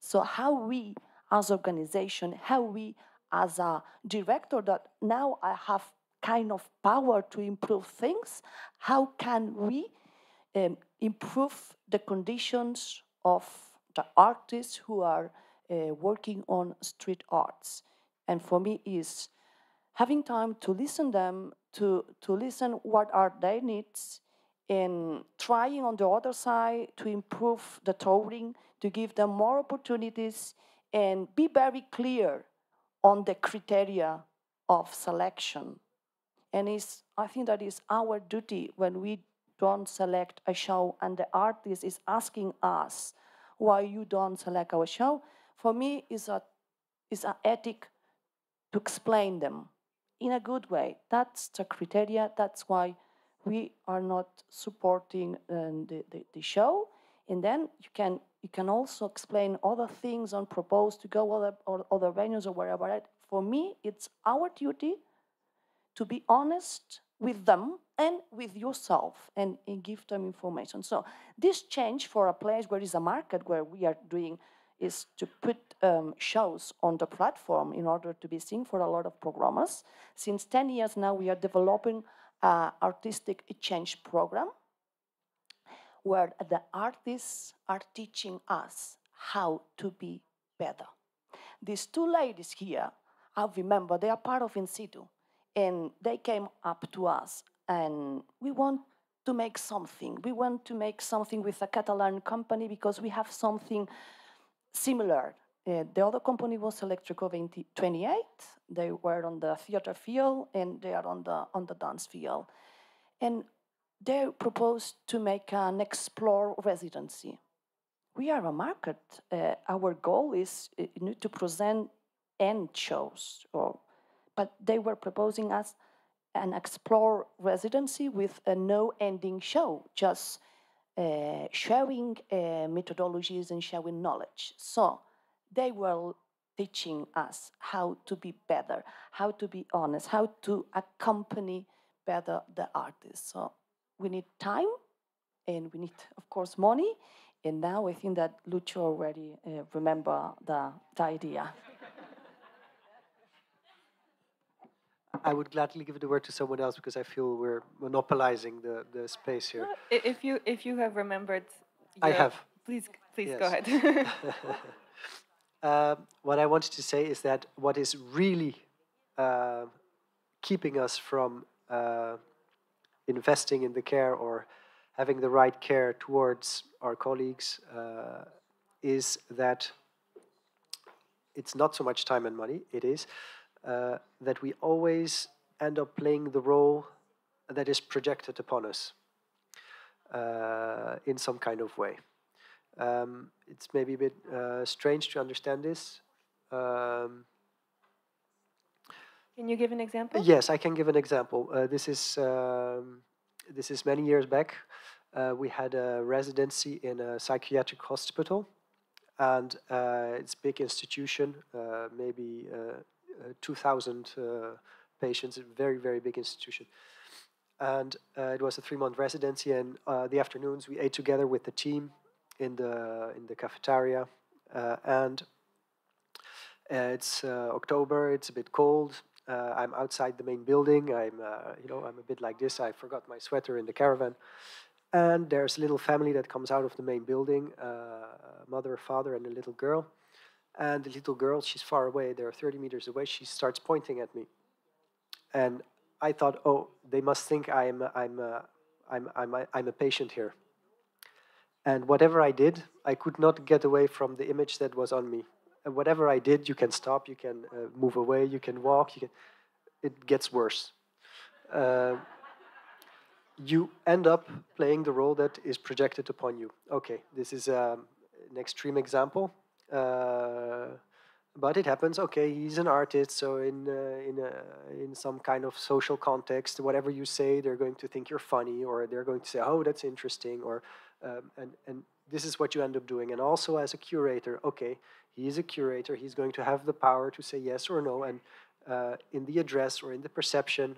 So how we as organization, how we as a director that now I have kind of power to improve things, how can we improve the conditions of the artists who are working on street arts? And for me is having time to listen them, to listen what are their needs, and trying on the other side to improve the touring, to give them more opportunities, and be very clear on the criteria of selection. And I think that is our duty when we don't select a show and the artist is asking us why you don't select our show. For me, it's an ethic to explain them in a good way. That's the criteria. That's why we are not supporting the show. And then you can also explain other things and propose to go other venues or wherever. For me, it's our duty to be honest with them and with yourself and give them information. So this change for a place where is a market where we are doing is to put shows on the platform in order to be seen for a lot of programmers. Since 10 years now, we are developing an artistic exchange program where the artists are teaching us how to be better. These two ladies here, I remember, they are part of In Situ, and they came up to us, and we want to make something. We want to make something with a Catalan company because we have something similar. The other company was Electrico 28. They were on the theater field, and they are on the dance field. And they proposed to make an explore residency. We are a market. Our goal is to present end shows, but they were proposing us an explore residency with a no-ending show, just sharing methodologies and sharing knowledge. So they were teaching us how to be better, how to be honest, how to accompany better the artists. So we need time, and we need, of course, money. And now I think that Lucho already remember the idea. I would gladly give the word to someone else because I feel we're monopolizing the space here. If you have remembered, I have. Please yes. Go ahead. What I wanted to say is that what is really keeping us from investing in the care or having the right care towards our colleagues is that it's not so much time and money, it is that we always end up playing the role that is projected upon us in some kind of way. It's maybe a bit strange to understand this. Can you give an example? Yes, I can give an example. This is many years back. We had a residency in a psychiatric hospital, and it's a big institution, maybe 2,000 patients, a very, very big institution. And it was a 3-month residency, and the afternoons we ate together with the team in the cafeteria, it's October, it's a bit cold. I'm outside the main building. I'm a bit like this. I forgot my sweater in the caravan, and there's a little family that comes out of the main building, mother, father, and a little girl. And the little girl, she's far away. They're 30 meters away. She starts pointing at me, and I thought, oh, they must think I'm a patient here. And whatever I did, I could not get away from the image that was on me. And whatever I did, you can stop, you can move away, you can walk. It gets worse. You end up playing the role that is projected upon you. Okay, this is an extreme example, but it happens. Okay, he's an artist, so in some kind of social context, whatever you say, they're going to think you're funny, or they're going to say, oh, that's interesting, or and this is what you end up doing. And also as a curator, okay, he is a curator. He's going to have the power to say yes or no. And in the address or in the perception,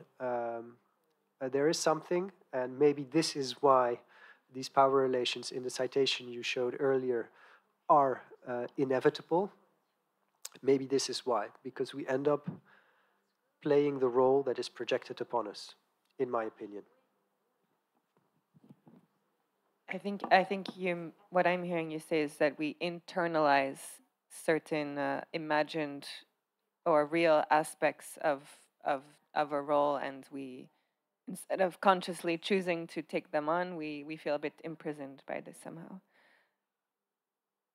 there is something. And maybe this is why these power relations in the citation you showed earlier are inevitable. Maybe this is why. Because we end up playing the role that is projected upon us, in my opinion. I think you. What I'm hearing you say is that we internalize certain imagined or real aspects of a role, and we, instead of consciously choosing to take them on, we feel a bit imprisoned by this somehow.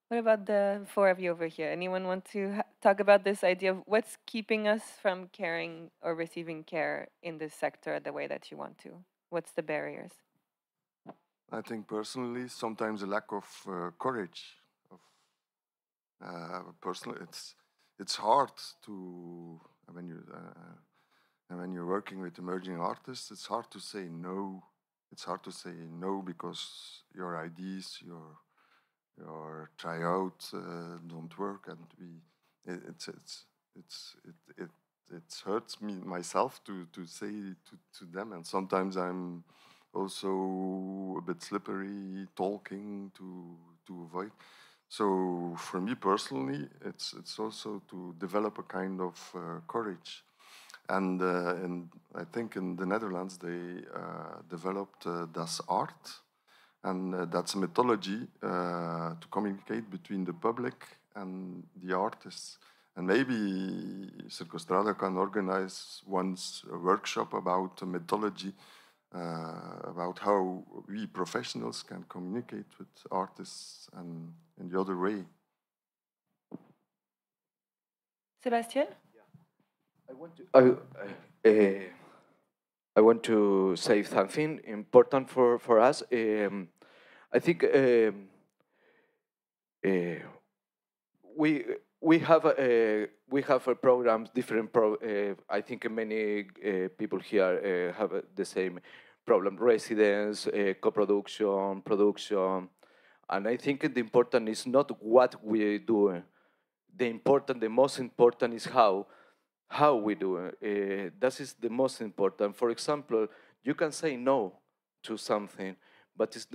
What about the four of you over here? Anyone want to talk about this idea of what's keeping us from caring or receiving care in this sector the way that you want to? What's the barriers? I think personally, sometimes a lack of courage. Personally, it's hard to when you And when you're working with emerging artists, it's hard to say no. It's hard to say no because your ideas, your tryout don't work, and it hurts me myself to say to them. And sometimes I'm also a bit slippery talking to avoid. So for me personally, it's also to develop a kind of courage. And I think in the Netherlands they developed Das Art, and that's a methodology to communicate between the public and the artists. And maybe Circostrada can organize once a workshop about a methodology about how we professionals can communicate with artists and in the other way. Sebastian? I want to say something important for us. I think we have a program, different. I think many people here have the same problem: residence, co-production, production. And I think the important is not what we do. The most important is how. How we do it, that is the most important. For example, you can say no to something, but it's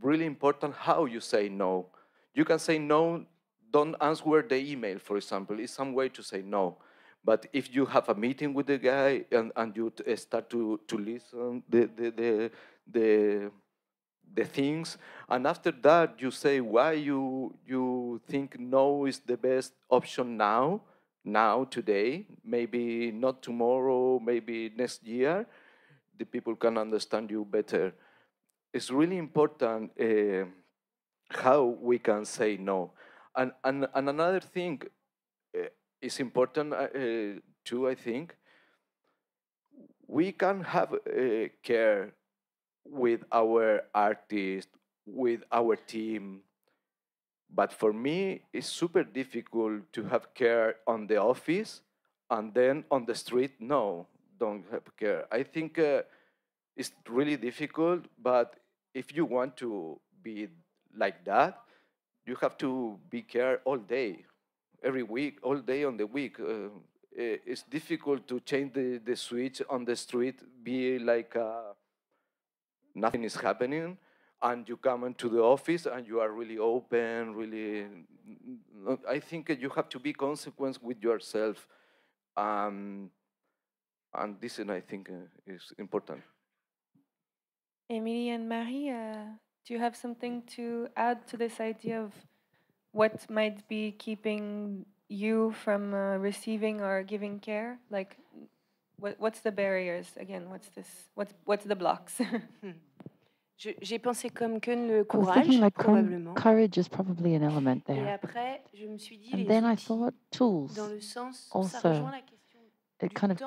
really important how you say no. You can say no, don't answer the email, for example. It's some way to say no. But if you have a meeting with the guy and you start to listen the things, and after that you say why you think no is the best option now, today, maybe not tomorrow, maybe next year, the people can understand you better. It's really important how we can say no. And another thing is important too, I think. We can have care with our artists, with our team. But for me, it's super difficult to have care on the office and then on the street, no, don't have care. I think it's really difficult, but if you want to be like that, you have to be care all day, every week, all day on the week. It's difficult to change the switch on the street, be like nothing is happening. And you come into the office and you are really open, really... I think you have to be consequent with yourself. And this, I think, is important. Emilie and Marie, do you have something to add to this idea of what might be keeping you from receiving or giving care? Like, what's the barriers? Again, what's the blocks? J'ai pensé comme que le courage, like probablement. Courage is probably an element there. Et après, je me suis dit, and then I thought tools. Dans le sens, also, it kind of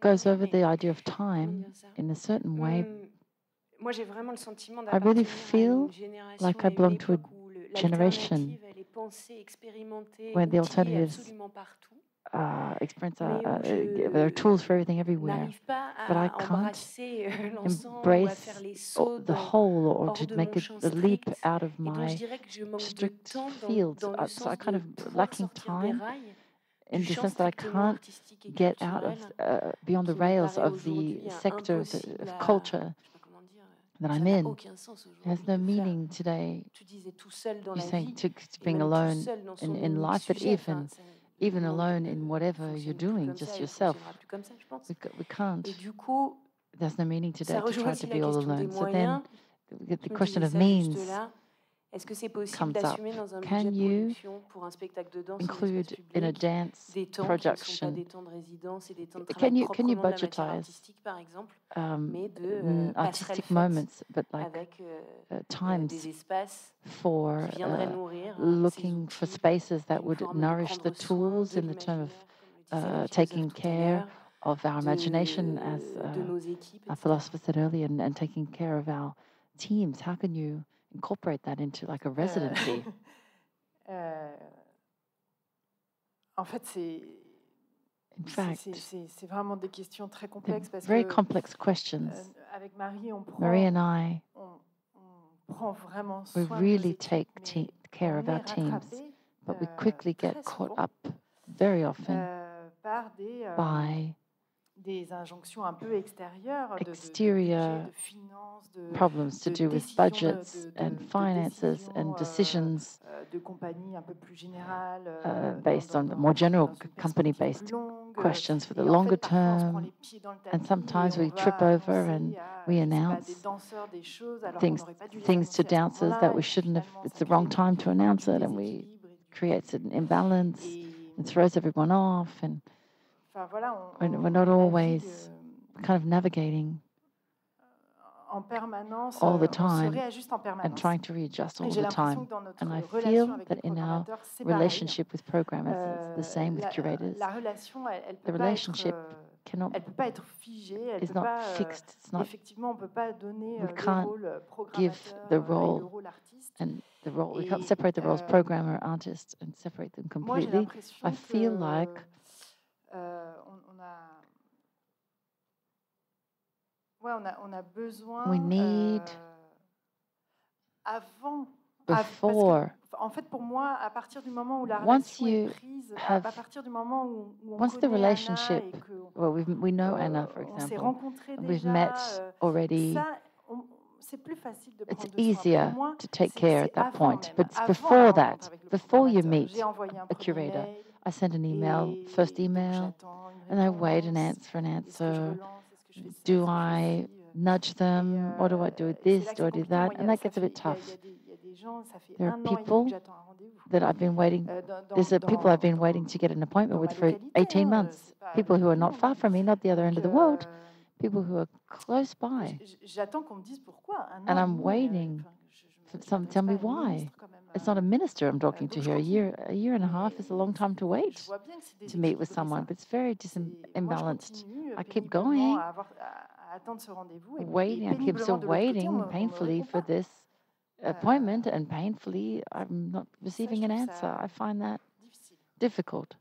goes over the idea of time in a certain way. Moi, j'ai vraiment le sentiment I really feel like I belong to a generation where the alternatives experience there are tools for everything everywhere, but I can't embrace the whole or to make a leap out of my strict field. So I kind of lacking time in the sense that I can't get out of beyond the rails of the sector of culture that I'm in. It has no meaning today. You say to being alone in life, but even alone in whatever you're doing, just yourself, we can't. There's no meaning today to try to be all alone. So then the question of means comes up. Can you include in a dance production? Can you budgetize artistic moments, but like times for looking for spaces that would nourish the tools in the term of taking care of our imagination, as our philosopher said earlier, and taking care of our teams? How can you incorporate that into like a residency? In fact, very complex questions. Marie and I, we really take care of our teams, but we quickly get caught up very often by exterior problems to do with budgets and finances and decisions based on more general company-based questions for the longer term. And sometimes we trip over and we announce things to dancers that we shouldn't have. It's the wrong time to announce it, and we creates an imbalance and throws everyone off. And we're not always kind of navigating all the time and trying to readjust all the time. And I feel that in our relationship with programmers, it's the same with curators. The relationship is not fixed. It's not, we can't give the role and the role. We can't separate the roles programmer, artist, and separate them completely. I feel like we need before. Once you have, once the relationship, well, we know Anna, for example, we've met already. It's easier to take care at that point, but it's before that, before you meet a curator. I send an email, first email, and I wait and answer for an answer. Do I nudge them? Or do I do this? Do I do that? And that gets a bit tough. There are people that I've been waiting. There's people I've been waiting to get an appointment with for 18 months. People who are not far from me, not the other end of the world. People who are close by. And I'm waiting. Some tell me why. It's not a minister I'm talking to here. A year and a half is a long time to wait to meet with someone, but it's very imbalanced. I keep going, waiting. I keep still waiting painfully for this appointment, and painfully I'm not receiving an answer. I find that difficult.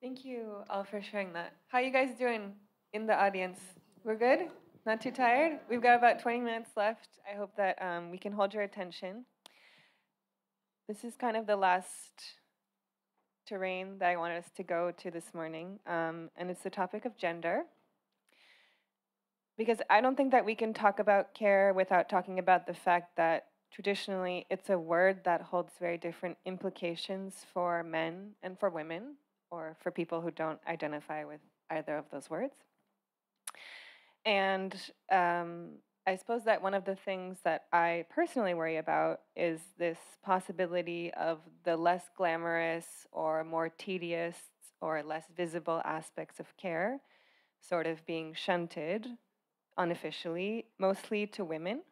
Thank you all for sharing that. How are you guys doing in the audience? We're good? Not too tired? We've got about 20 minutes left. I hope that we can hold your attention. This is kind of the last terrain that I wanted us to go to this morning, and it's the topic of gender. Because I don't think that we can talk about care without talking about the fact that traditionally it's a word that holds very different implications for men and for women, or for people who don't identify with either of those words. And I suppose that one of the things that I personally worry about is this possibility of the less glamorous or more tedious or less visible aspects of care sort of being shunted unofficially, mostly to women,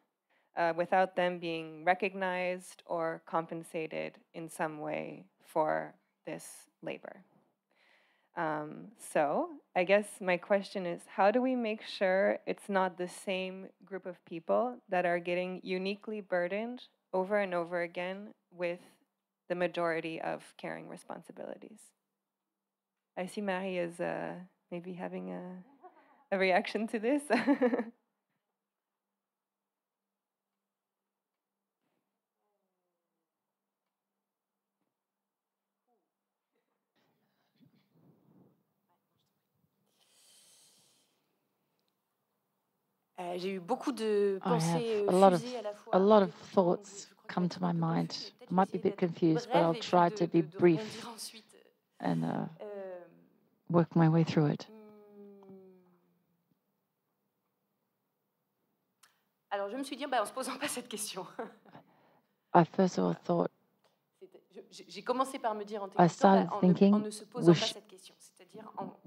without them being recognized or compensated in some way for this labor. So I guess my question is, how do we make sure it's not the same group of people that are getting uniquely burdened over and over again with the majority of caring responsibilities? I see Marie is maybe having a reaction to this. I have a lot of thoughts come to my mind. I might be a bit confused, but I'll try to be brief and work my way through it. I first of all thought, I started thinking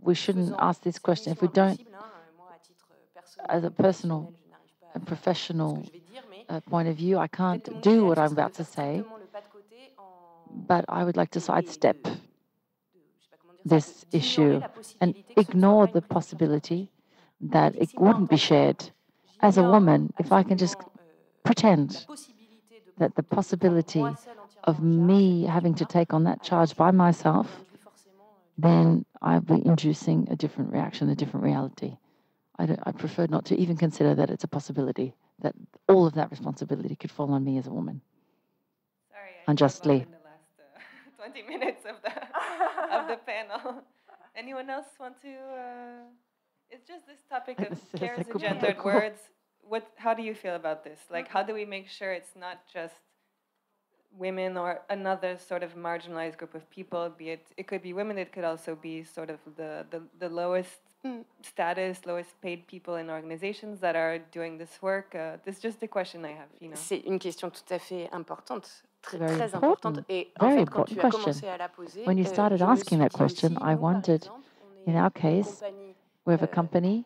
we shouldn't ask this question. If we don't, as a personal and professional point of view, I can't do what I'm about to say, but I would like to sidestep this issue and ignore the possibility that it wouldn't be shared. As a woman, if I can just pretend that the possibility of me having to take on that charge by myself, then I'll be inducing a different reaction, a different reality. I prefer not to even consider that it's a possibility, that all of that responsibility could fall on me as a woman. Sorry, unjustly. In the last 20 minutes of the panel. Anyone else want to? It's just this topic of cares and gendered words. How do you feel about this? Like, how do we make sure it's not just women or another sort of marginalized group of people, be it, it could be women, it could also be sort of the lowest status, lowest paid people in organizations that are doing this work? This is just the question I have, you know. C'est une question tout à fait importante, très importante. Et en fait, quand tu as commencé à la poser, when you started asking that question, I wondered, in our case, we have a company,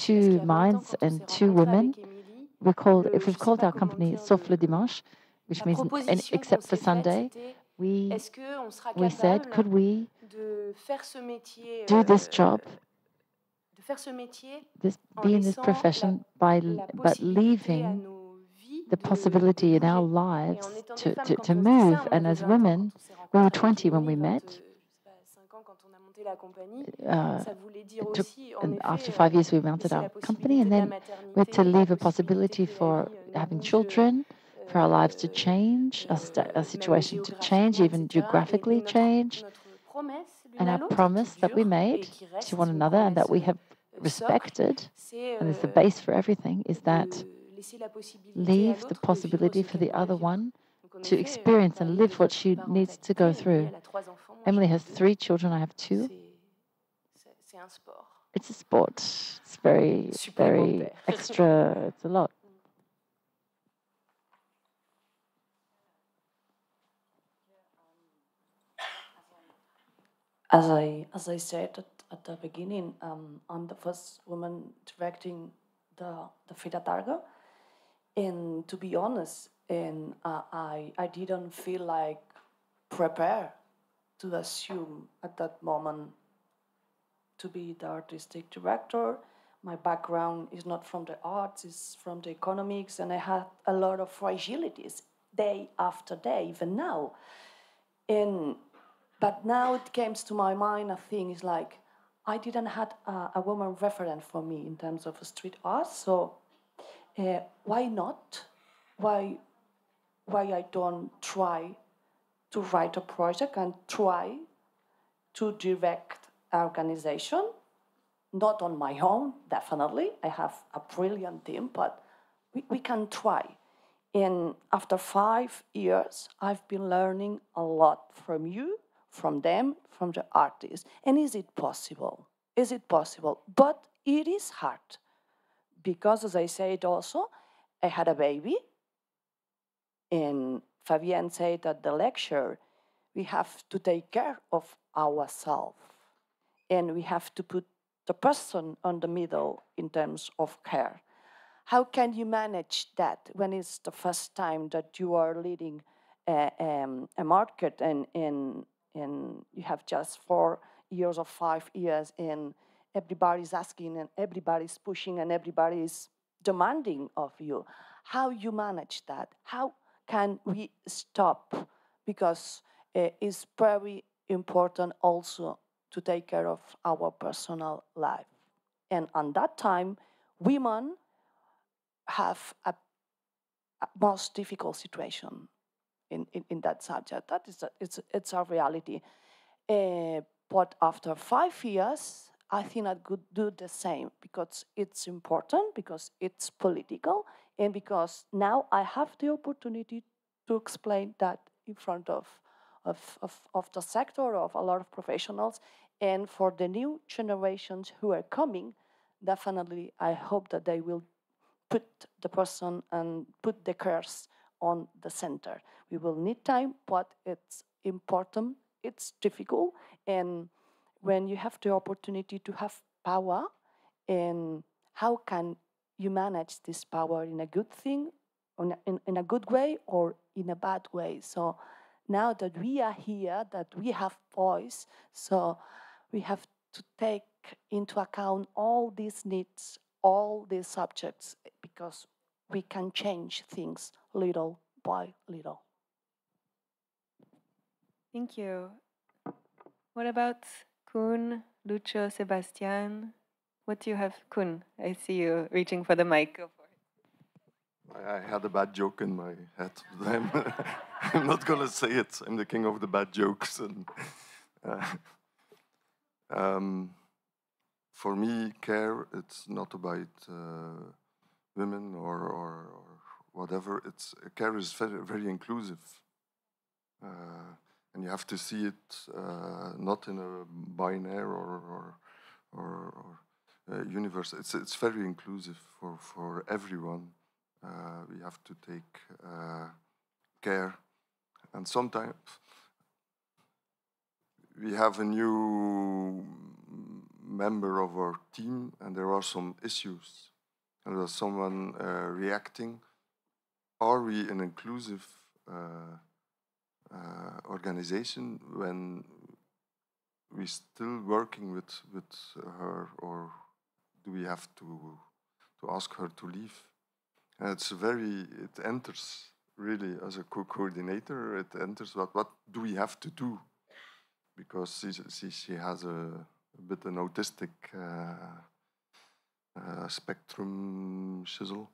two minds and two women. We called, if we've called our company Sauf le Dimanche, which means except for Sunday, we said, could we do this job, be in this profession, but leaving the possibility in our lives to move? And as women, we were 20 when we met. And after 5 years, we mounted our company, and then we had to leave a possibility for having children, for our lives to change, our situation to change, even geographically change, and our promise that we made to one another and that we have respected, and is the base for everything, is that leave the possibility for the other one to experience and live what she needs to go through. Emily has 3 children, I have 2. It's a sport. It's very, very extra. It's a lot. As I said at the beginning, I'm the first woman directing the Fira Tàrrega, and to be honest, and I didn't feel like prepared to assume at that moment to be the artistic director. My background is not from the arts, it's from the economics, and I had a lot of fragilities day after day, even now. But now it comes to my mind, I think, is like, I didn't have a woman referent for me in terms of street art, so why not? Why I don't try to write a project and try to direct an organization, not on my own, definitely. I have a brilliant team, but we can try. And after 5 years, I've been learning a lot from you, from them, from the artists. And is it possible? Is it possible? But it is hard, because as I said also, I had a baby. And Fabienne said at the lecture, we have to take care of ourselves, and we have to put the person on the middle in terms of care. How can you manage that when it's the first time that you are leading a market and you have just 4 years or 5 years, and everybody's asking and everybody's pushing and everybody's demanding of you? How you manage that? How can we stop? Because it's very important also to take care of our personal life. And on that time, women have a most difficult situation in that subject. That is it's a reality. But after 5 years, I think I could do the same, because it's important, because it's political, and because now I have the opportunity to explain that in front of the sector, of a lot of professionals, and for the new generations who are coming, definitely I hope that they will put the person and put the curse on the center. We will need time, but it's important, it's difficult, and when you have the opportunity to have power, and how can you manage this power in a good thing, in a good way, or in a bad way? So now that we are here, that we have voice, so we have to take into account all these needs, all these subjects, because we can change things little by little. Thank you. What about Koen, Lucho, Sebastian? What do you have? Koen, I see you reaching for the mic. Go for it. I had a bad joke in my head. I'm not going to say it. I'm the king of the bad jokes. And, for me, care, it's not about women or whatever. It's, care is very, very inclusive. And you have to see it not in a binary or universe. It's very inclusive for everyone. We have to take care. And sometimes we have a new member of our team and there are some issues. And there's someone reacting. Are we an inclusive organization when we still working with her, or do we have to ask her to leave? And it's very, it enters really as a co-coordinator, it enters what do we have to do? Because she has a bit an autistic spectrum chisel.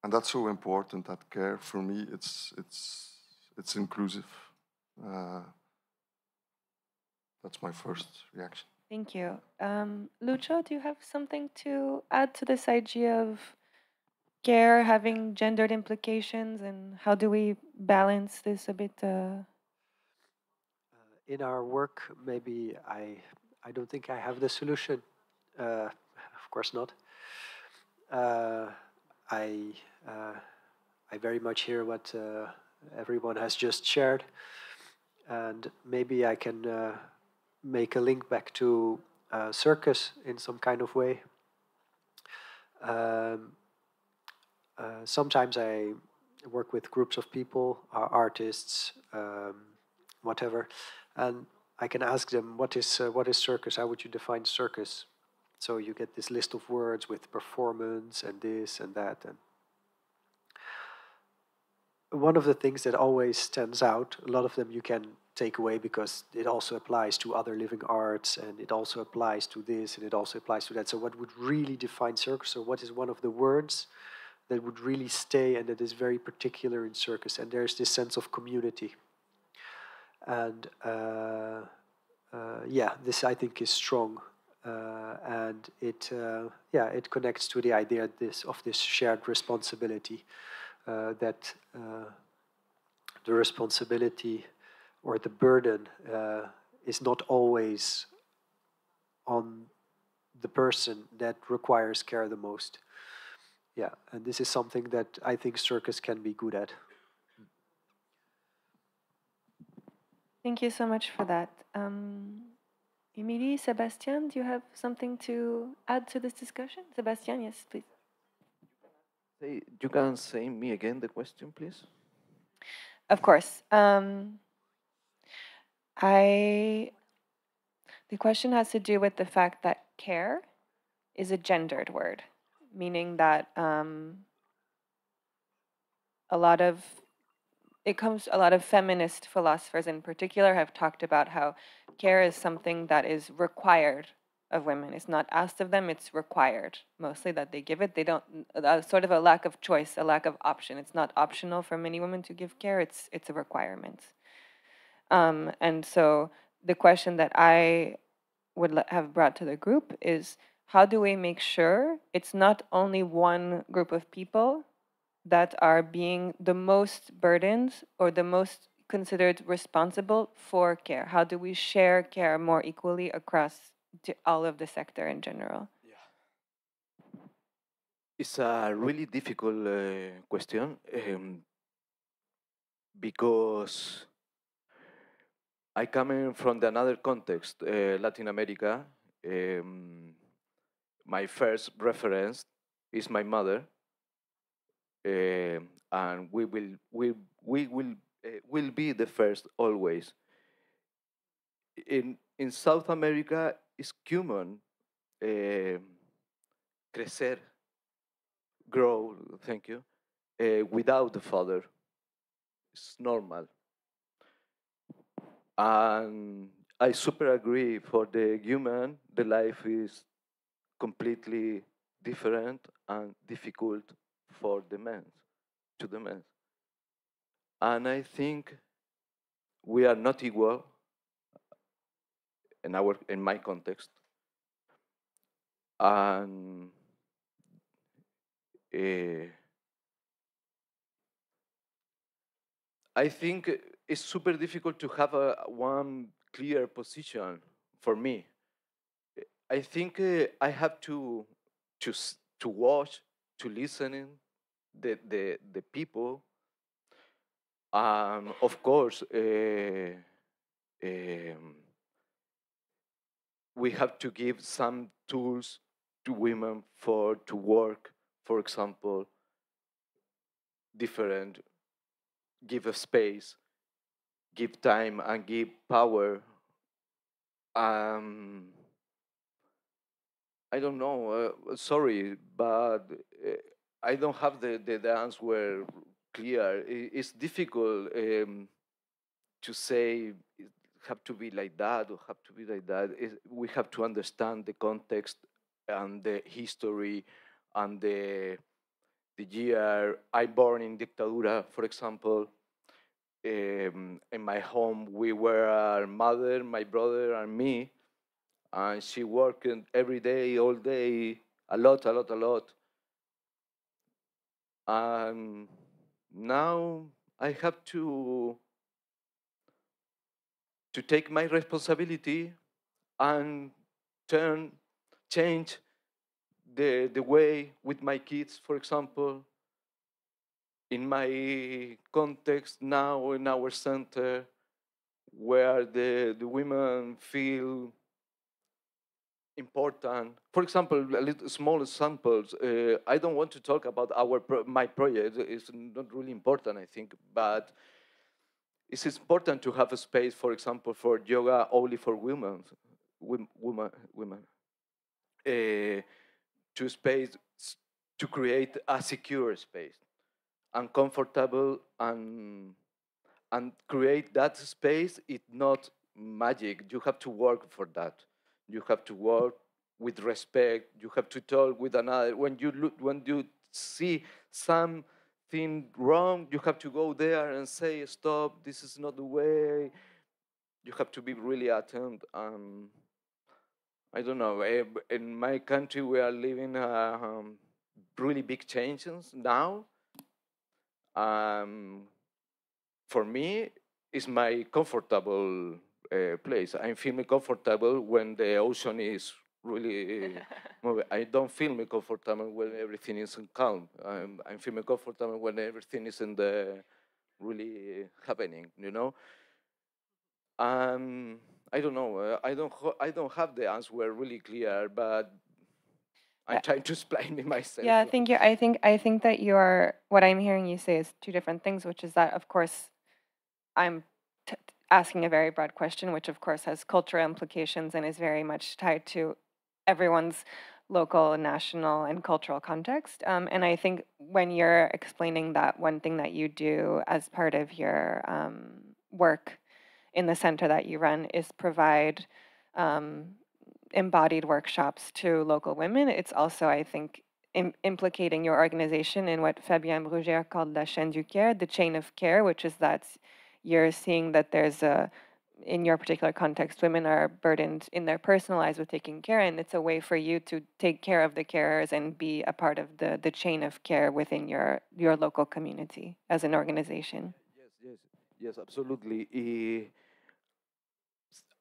And that's so important, that care, for me, it's inclusive. That's my first reaction. Thank you. Lucho, do you have something to add to this idea of care having gendered implications, and how do we balance this a bit? In our work, maybe I don't think I have the solution. Of course not. I very much hear what everyone has just shared, and maybe I can make a link back to circus in some kind of way. Sometimes I work with groups of people, artists, whatever, and I can ask them, what is circus? How would you define circus? So you get this list of words with performance and this and that. And one of the things that always stands out, a lot of them you can take away because it also applies to other living arts, and it also applies to this, and it also applies to that. So what would really define circus, or what is one of the words that would really stay and that is very particular in circus? And there's this sense of community. And yeah, this I think is strong. And it, yeah, it connects to the idea of this shared responsibility, that the responsibility or the burden is not always on the person that requires care the most. Yeah, and this is something that I think circus can be good at. Thank you so much for that. Emilie, Sebastian, do you have something to add to this discussion? Sebastian, yes, please. You can say me again the question, please. Of course. The question has to do with the fact that care is a gendered word, meaning that a lot of feminist philosophers in particular have talked about how care is something that is required of women. It's not asked of them, it's required mostly that they give it. They don't, sort of a lack of choice, a lack of option. It's not optional for many women to give care, it's a requirement. And so the question that I would have brought to the group is, how do we make sure it's not only one group of people that are being the most burdened or the most considered responsible for care? How do we share care more equally across all of the sector in general? Yeah. It's a really difficult question, because I come in from another context, Latin America. My first reference is my mother. And we will be the first always. In South America, it's human crecer, grow, thank you, without the father. It's normal. And I super agree, for the human, the life is completely different and difficult for the men, to the men. And I think we are not equal in our, in my context. And I think it's super difficult to have a, one clear position for me. I think I have to watch, to listen the people. Of course, we have to give some tools to women to work, for example, different, give a space, give time, and give power. I don't know, sorry, but I don't have the answer clear. It's difficult to say it have to be like that or have to be like that. We have to understand the context and the history and the year. I born in dictadura, for example. In my home, we were our mother, my brother, and me. And she worked every day, all day, a lot. And now I have to take my responsibility and change the way with my kids, for example, in my context now, in our center, where the women feel important. For example, small samples. I don't want to talk about my project. It's not really important, I think, but it's important to have a space, for example, for yoga only for women. To space to create a secure space and comfortable, and create that space. It's not magic. You have to work for that. You have to work with respect. You have to talk with another. When you see something wrong, you have to go there and say, stop, this is not the way. You have to be really attentive. I don't know, in my country, we are living really big changes now. For me, it's my comfortable place. I'm feeling comfortable when the ocean is really moving. I don't feel me comfortable when everything is calm. I'm feeling comfortable when everything is in the really happening, you know. I don't know. I don't have the answer really clear, but I'm trying to explain it myself. Yeah, thank you. I think that you are. What I'm hearing you say is two different things, which is that, of course, I'm asking a very broad question, which of course has cultural implications and is very much tied to everyone's local, national, and cultural context. And I think when you're explaining that, one thing that you do as part of your work in the center that you run is provide embodied workshops to local women. It's also, I think, implicating your organization in what Fabienne Brugère called la chaîne du care, the chain of care, which is that you're seeing that there's a, in your particular context, women are burdened in their personal lives with taking care, and it's a way for you to take care of the carers and be a part of the chain of care within your local community as an organization. Yes, absolutely.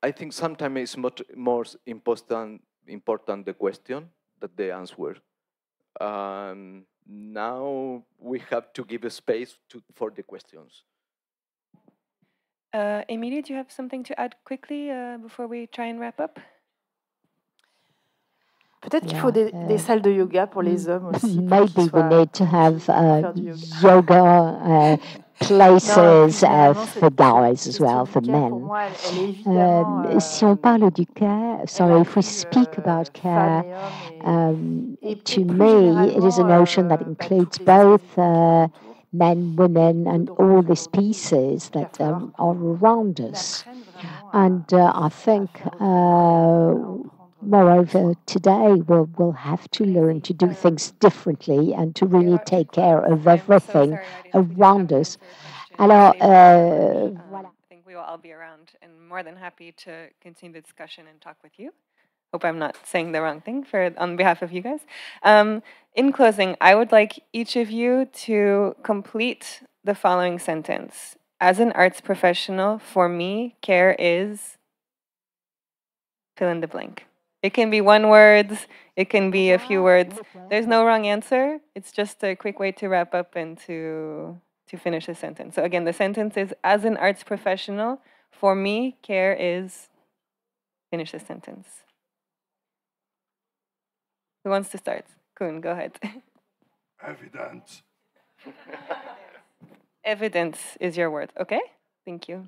I think sometimes it's much more important the question than the answer. Now we have to give a space for the questions. Emilie, do you have something to add quickly before we try and wrap up? Peut-être qu'il faut des salles de yoga pour les hommes aussi. Maybe we need to have yoga places for guys as well, for men. Si on parle du care, sorry, if we speak about care, to me it is a notion that includes both men, women, and all these pieces that are around us. And I think, moreover, today we'll have to learn to do things differently and to really take care of everything around us. Alors, voilà. I think we will all be around and more than happy to continue the discussion and talk with you. Hope I'm not saying the wrong thing on behalf of you guys. In closing, I would like each of you to complete the following sentence. As an arts professional, for me, care is fill in the blank. It can be one word, it can be a few words. There's no wrong answer. It's just a quick way to wrap up and to finish a sentence. So again, the sentence is, as an arts professional, for me, care is, finish the sentence. Who wants to start? Koen, go ahead. Evidence. Evidence is your word. Okay, thank you.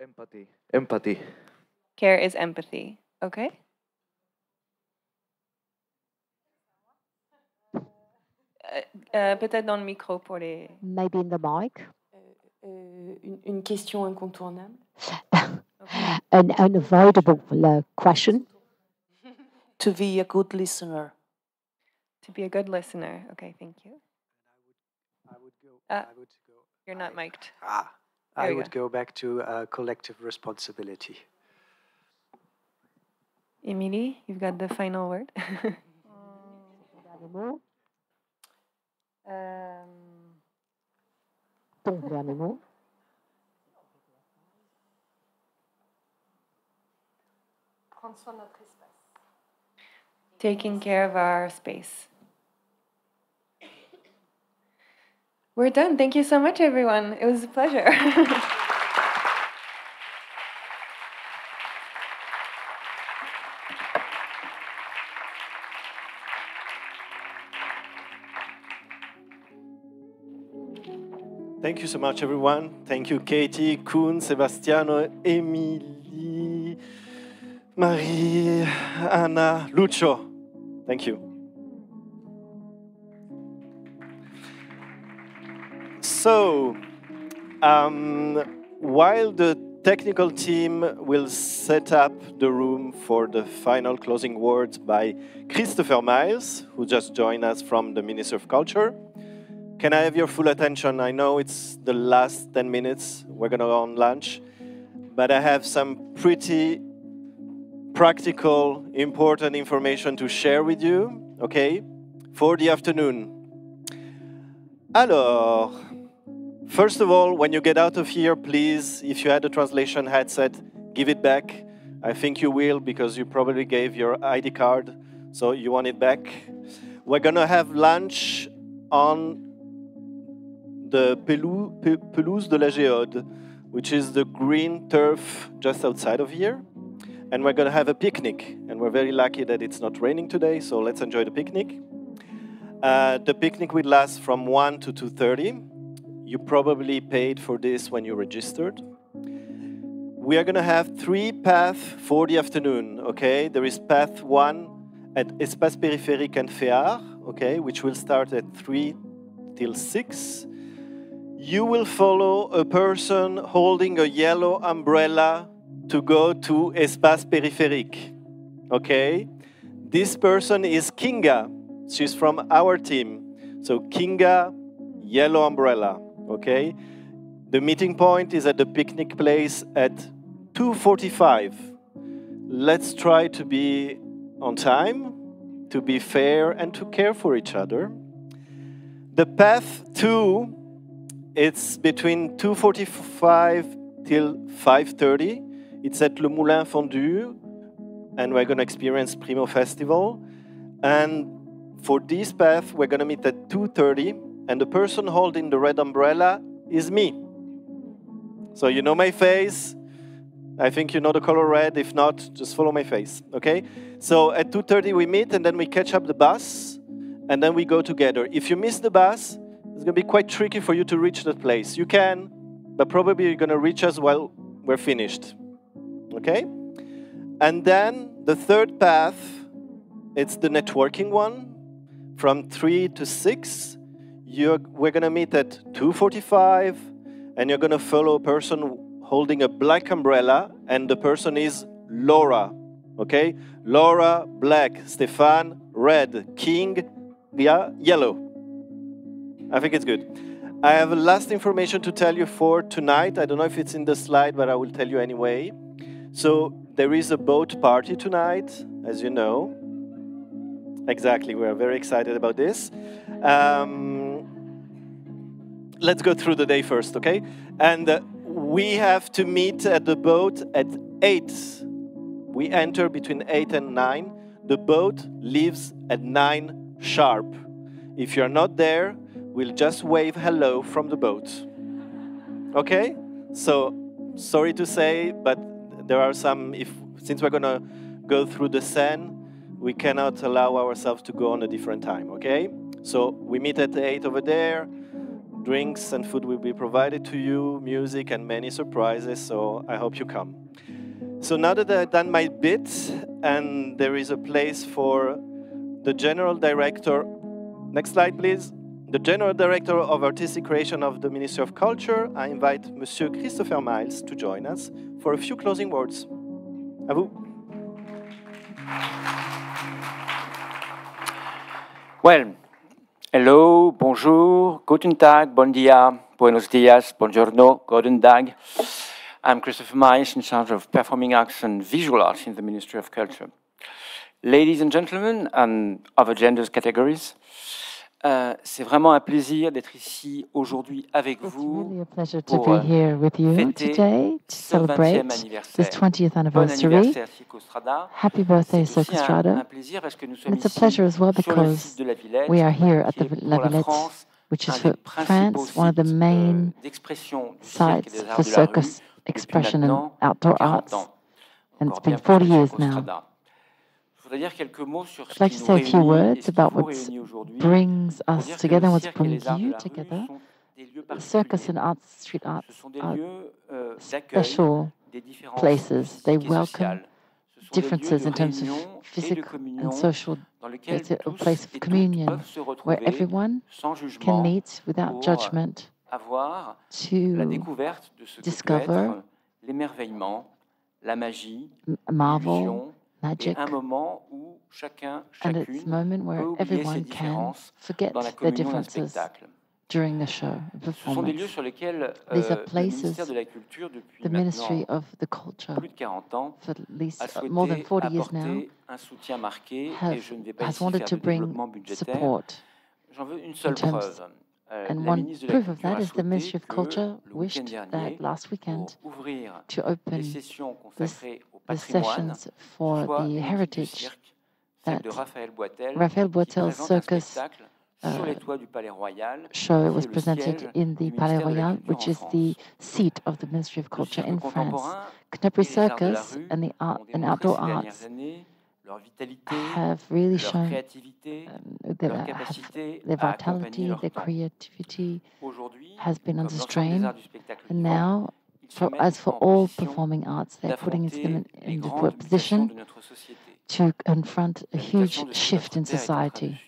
Empathy. Empathy. Care is empathy. Okay. Peut-être dans le micro pour les. Maybe in the mic. Une question incontournable. Okay. An unavoidable question. To be a good listener. To be a good listener. Okay, thank you. I would go. You're not mic'd. I would go back to collective responsibility. Emilie, you've got the final word. Ton dernier mot. Prendre soin de notre espace. Taking care of our space. We're done. Thank you so much, everyone. It was a pleasure. Thank you so much, everyone. Thank you, Katie, Koen, Sebastiano, Emilie, Marie, Anna, Lucho. Thank you. So, while the technical team will set up the room for the final closing words by Christopher Miles, who just joined us from the Ministry of Culture, can I have your full attention? I know it's the last 10 minutes, we're gonna go on lunch, but I have some pretty practical, important information to share with you, okay, for the afternoon. Alors, first of all, when you get out of here, please, if you had a translation headset, give it back. I think you will, because you probably gave your ID card, so you want it back. We're gonna have lunch on the Pelouse de la Géode, which is the green turf just outside of here. And we're going to have a picnic, and we're very lucky that it's not raining today, so let's enjoy the picnic. The picnic will last from 1 to 2:30. You probably paid for this when you registered. We are going to have three paths for the afternoon, okay? There is path 1 at Espace Périphérique and FEAR, okay, which will start at 3 till 6. You will follow a person holding a yellow umbrella to go to Espace Périphérique, okay? This person is Kinga. She's from our team. So Kinga, yellow umbrella, okay? The meeting point is at the picnic place at 2:45. Let's try to be on time, to be fair, and to care for each other. The path 2, it's between 2:45 till 5:30. It's at Le Moulin Fendu, and we're going to experience Primo Festival. And for this path, we're going to meet at 2:30, and the person holding the red umbrella is me. So you know my face. I think you know the color red. If not, just follow my face, okay? So at 2:30 we meet, and then we catch up the bus, and then we go together. If you miss the bus, it's gonna be quite tricky for you to reach that place. You can, but probably you're gonna reach us while we're finished, okay? And then the third path, it's the networking one. From 3 to 6, we're gonna meet at 2:45, and you're gonna follow a person holding a black umbrella, and the person is Laura, okay? Laura, black, Stefan, red, King, yellow. I think it's good. I have a last information to tell you for tonight. I don't know if it's in the slide, but I will tell you anyway. So there is a boat party tonight, as you know. Exactly, we are very excited about this. Let's go through the day first, okay? And we have to meet at the boat at 8. We enter between 8 and 9. The boat leaves at 9 sharp. If you're not there, we'll just wave hello from the boat. Okay? So, sorry to say, but there are some, since we're gonna go through the Seine, we cannot allow ourselves to go on a different time, okay? So we meet at 8 over there. Drinks and food will be provided to you, music and many surprises, so I hope you come. So now that I've done my bit, and there is a place for the general director, next slide please, the general director of artistic creation of the Ministry of Culture, I invite Monsieur Christopher Miles to join us for a few closing words. A vous. Well, hello, bonjour, guten tag, bon dia, buenos dias, buongiorno, guten tag. I'm Christopher Miles, in charge of performing arts and visual arts in the Ministry of Culture. Ladies and gentlemen, and other genders categories, c'est vraiment un plaisir d'être ici aujourd'hui avec vous pour fêter ce 20th anniversary. Happy birthday, Circostrada. It's a pleasure as well because we are here at the La Villette, which is for France, one of the main sites for circus expression and outdoor arts, and it's been 40 years now. I'd like to say a few words about what brings us together and what brings you together. Circus and arts, street arts are special places. They welcome differences in terms of physical and social. It's a place of communion where everyone can meet without judgment to discover marvel, magic, and it's a moment where everyone can forget their differences during the show, performance. These are places the Ministry of the Culture, for at least more than 40 years now, has wanted to bring support in terms. And one proof of that is the Ministry of Culture wished that last weekend to open the sessions for the heritage, that Raphaël Boitel's circus show was presented in the Palais Royal, which is the seat of the Ministry of Culture in France. Contemporary circus and the art and outdoor arts have really shown their vitality, their creativity has been under strain, and now, as for all performing arts, they're putting them into a position to confront a huge shift in society.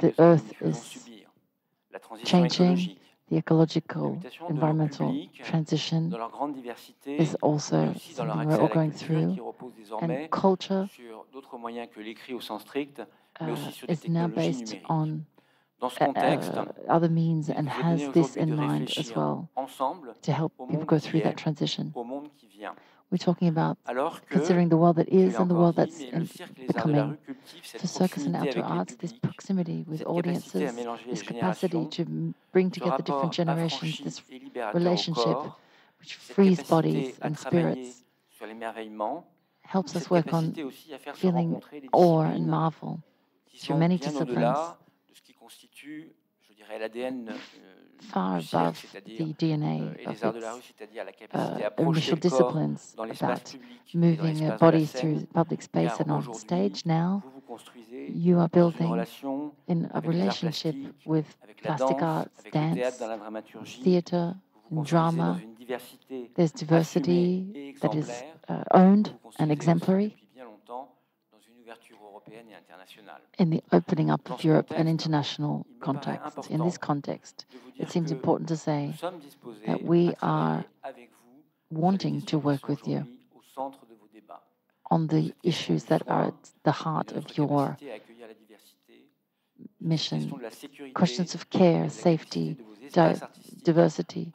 The earth is changing, the ecological, environmental transition is also something we're all going through, and culture is now based on other means and has this in mind as well to help people go through that transition. We're talking about considering the world that is and the world that's becoming. For circus and outdoor arts, this proximity with audiences, this capacity to bring together different generations, this relationship which frees bodies and spirits, helps us work on feeling awe and marvel through many disciplines. far above the DNA of racial disciplines, about moving bodies through public space and on stage. Now you are building in a relationship with plastic arts, dance, theater, drama. There's diversity that is owned and exemplary in the opening up of Europe and international contexts. In this context, it seems important to say that we are wanting to work with you on the issues that are at the heart of your mission. Questions of care, safety, diversity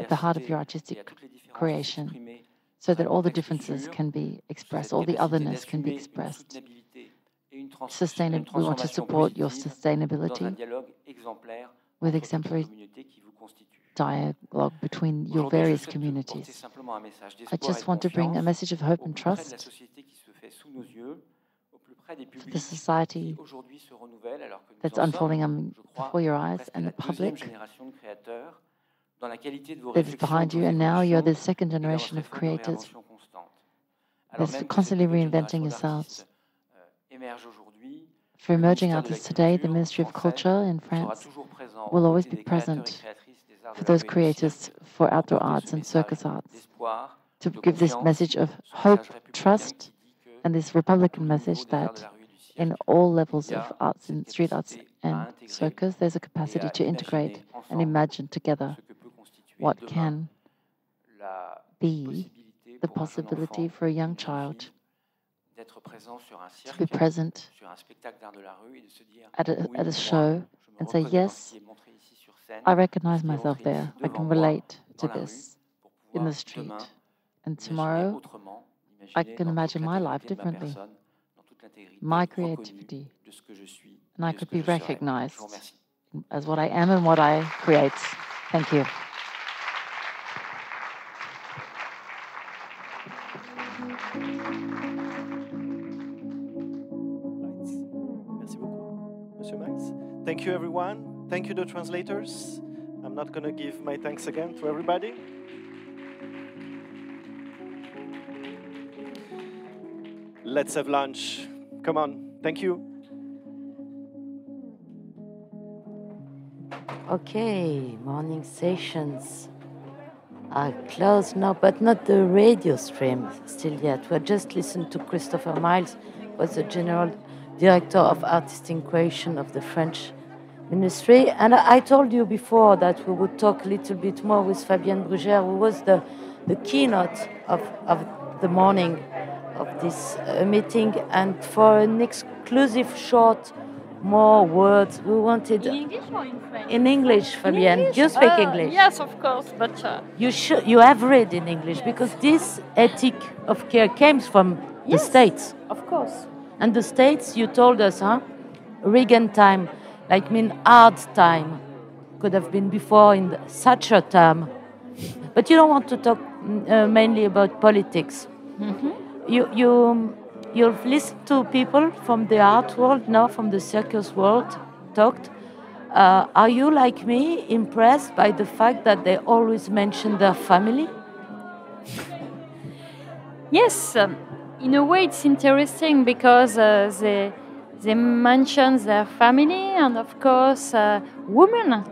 at the heart of your artistic creation, so that all the differences can be expressed, all the otherness can be expressed. We want to support your sustainability with exemplary dialogue between your various communities. I just want to bring a message of hope and trust for the society that's unfolding before your eyes, and the public that is behind you, and now you're the second generation of creators that's constantly reinventing yourselves. For emerging artists today, the Ministry of Culture in France will always be present for those creators for outdoor arts and circus arts, to give this message of hope, trust, and this Republican message that in all levels of arts, in street arts and circus, there's a capacity to integrate and imagine together what can be the possibility for a young child to be present at a show and say, yes, I recognize myself there. I can relate to this in the street. And tomorrow, I can imagine my life differently, my creativity, and I could be recognized as what I am and what I create. Thank you. Thank you, everyone. Thank you, the translators. I'm not going to give my thanks again to everybody. Let's have lunch. Come on. Thank you. Okay, morning sessions are closed now, but not the radio stream still yet. We just listened to Christopher Miles, was the general director of artistic creation of the French Ministry. And I told you before that we would talk a little bit more with Fabienne Brugère, who was the keynote of the morning of this meeting. And for an exclusive short, more words, we wanted... In English or in French? In English, Fabienne. English? You speak English? Yes, of course, but... You have read in English, yes. Because this ethic of care came from the States. Of course. And the States, you told us, huh? Reagan time, like mean hard time, could have been before in such a term. But you don't want to talk mainly about politics. Mm-hmm. You've listened to people from the art world, now from the circus world, talked. Are you, like me, impressed by the fact that they always mention their family? Yes. In a way, it's interesting because they mention their family, and of course, women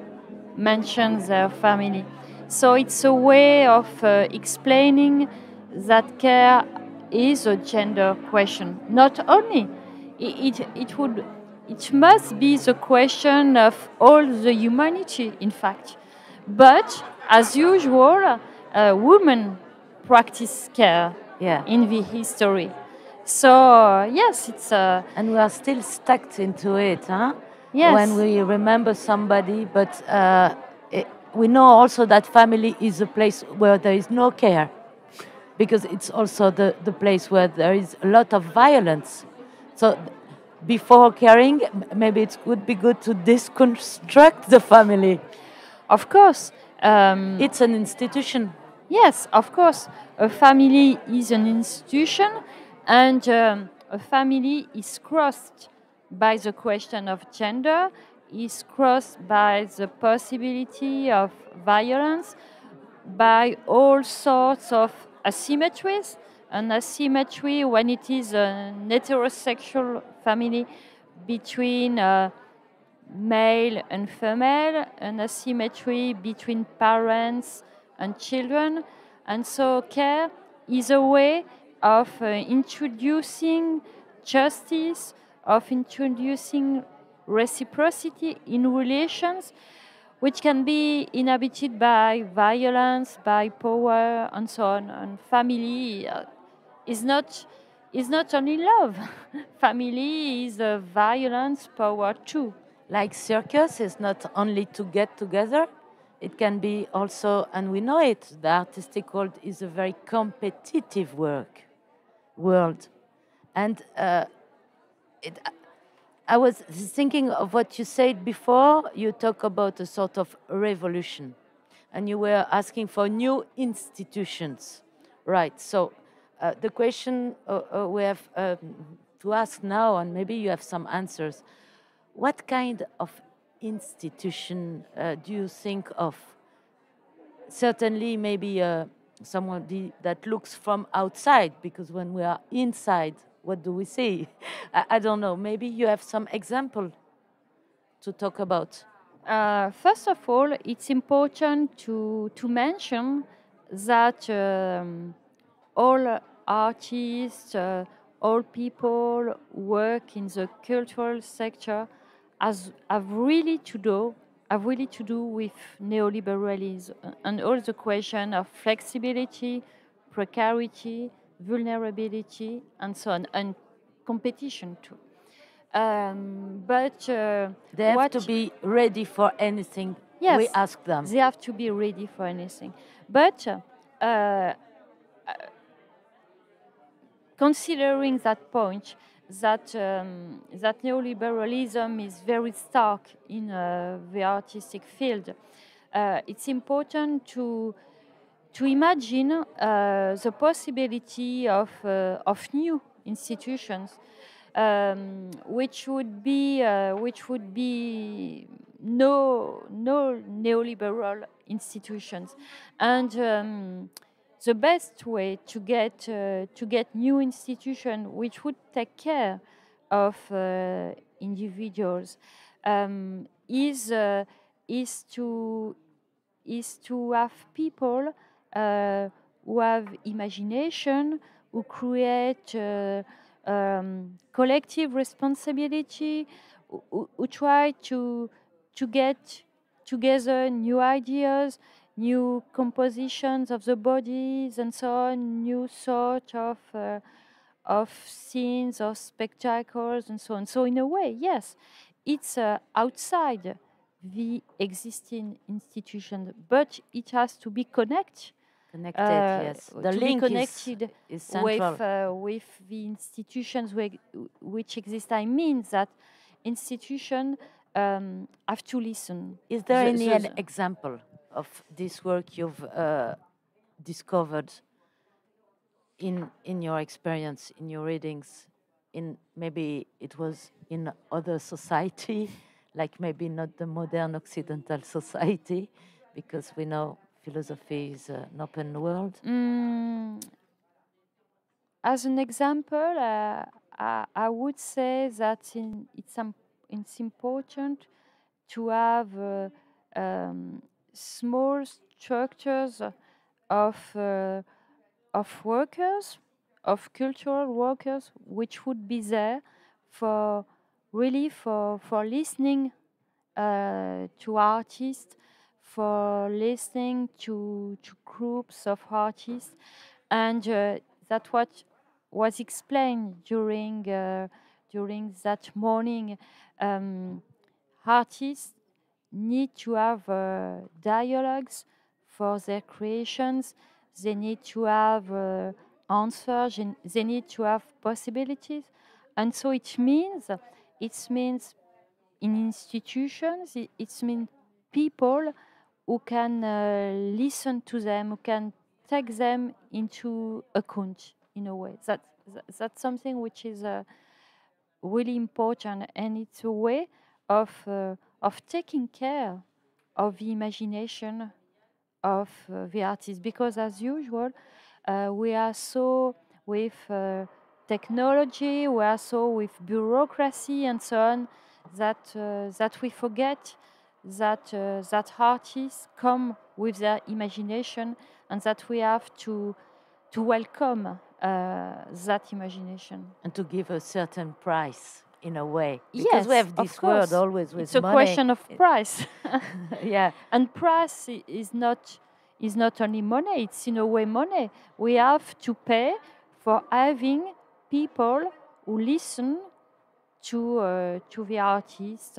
mention their family. So it's a way of explaining that care is a gender question. Not only it must be the question of all the humanity, in fact. But as usual, women practice care. Yeah. In the history. So, yes, it's a... And we are still stuck into it, huh? Yes. When we remember somebody, but we know also that family is a place where there is no care, because it's also the place where there is a lot of violence. So, before caring, maybe it would be good to deconstruct the family. Of course. It's an institution. Yes, of course. A family is an institution, and a family is crossed by the question of gender, is crossed by the possibility of violence, by all sorts of asymmetries. An asymmetry when it is a heterosexual family between male and female, an asymmetry between parents and children. And so care is a way of introducing justice, of introducing reciprocity in relations, which can be inhabited by violence, by power, and so on. And family is not only love. Family is a violence, power too. Like circus is not only to get together, it can be also, and we know it, the artistic world is a very competitive world. And I was thinking of what you said before. You talk about a sort of revolution, and you were asking for new institutions, right? So the question we have to ask now, and maybe you have some answers, what kind of institution do you think of? Certainly, maybe someone that looks from outside, because when we are inside, what do we see? I don't know. Maybe you have some example to talk about. First of all, it's important to mention that all artists, all people work in the cultural sector have really to do with neoliberalism and all the question of flexibility, precarity, vulnerability, and so on, and competition too. But they have to be ready for anything. Yes, we ask them. They have to be ready for anything. But considering that point, that neoliberalism is very stark in the artistic field, it's important to imagine the possibility of new institutions, which would be no neoliberal institutions. And the best way to get new institutions which would take care of individuals is to have people who have imagination, who create collective responsibility, who try to get together new ideas, new compositions of the bodies, and so on, new sort of scenes, of spectacles, and so on. So in a way, yes, it's outside the existing institution, but it has to be connected. Yes, the link is central with the institutions which exist. I mean that institutions have to listen. Is there any example of this work you've discovered in your experience, in your readings, in maybe it was in other society, like maybe not the modern Occidental society, because we know philosophy is an open world? As an example, I would say that it's important to have small structures of workers, of cultural workers, which would be there for listening to artists, for listening to groups of artists, and that what was explained during that morning. Artists need to have dialogues for their creations. They need to have answers. They need to have possibilities, and so it means. It means in institutions, it means people who can listen to them, who can take them into account in a way. That's something which is really important, and it's a way of of taking care of the imagination of the artist, because as usual, we are so with technology, we are so with bureaucracy and so on, that that we forget that that artists come with their imagination, and that we have to welcome that imagination and to give a certain price in a way. Because yes, we have this word always with it's money. It's a question of price. Yeah, and price is not only money. It's in a way money. We have to pay for having people who listen to the artists,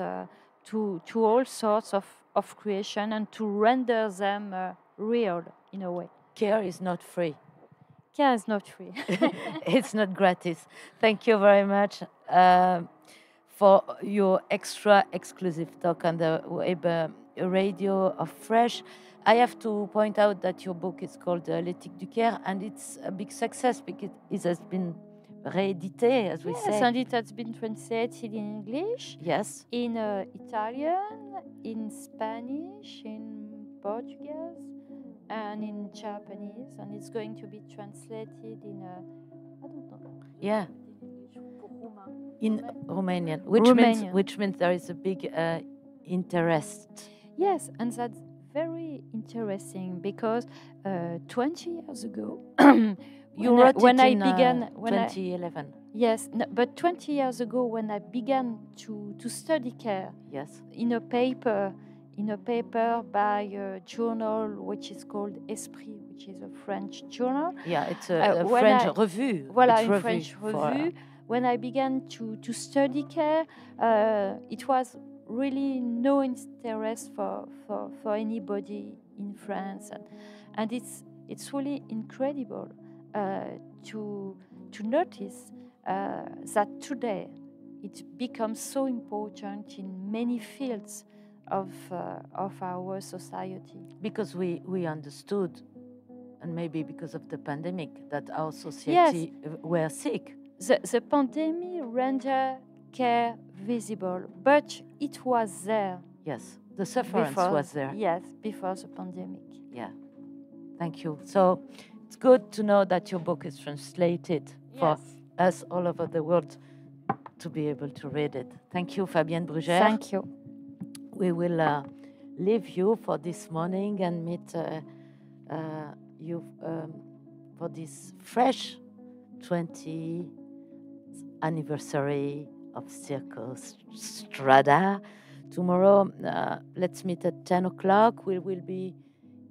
to all sorts of creation, and to render them real in a way. Care is not free. Care is not free. It's not gratis. Thank you very much for your extra exclusive talk on the web radio of Fresh. I have to point out that your book is called L'Éthique du Caire, and it's a big success because it has been reedited, as we say. Yes, and it has been translated in English. Yes. In Italian, in Spanish, in Portuguese, and in Japanese, and it's going to be translated in I don't know. Yeah. In Romanian, which means there is a big interest. Yes, and that's very interesting because 20 years ago, when I began, 2011. Yes, no, but 20 years ago, when I began to study care, yes, in a paper by a journal which is called Esprit, which is a French journal. Yeah, it's a French revue. Voilà, a French revue. When I began to study care, it was really no interest for anybody in France, and it's really incredible to notice that today it becomes so important in many fields of our society. Because we understood, and maybe because of the pandemic, that our society, yes, were sick. The pandemic rendered care visible, but it was there. Yes, the sufferance was there. Yes, before the pandemic. Yeah, thank you. So it's good to know that your book is translated, yes, for us all over the world to be able to read it. Thank you, Fabienne Brugère. Thank you. We will leave you for this morning and meet you for this Fresh 20th anniversary of Circostrada. Tomorrow, let's meet at 10 o'clock. We will be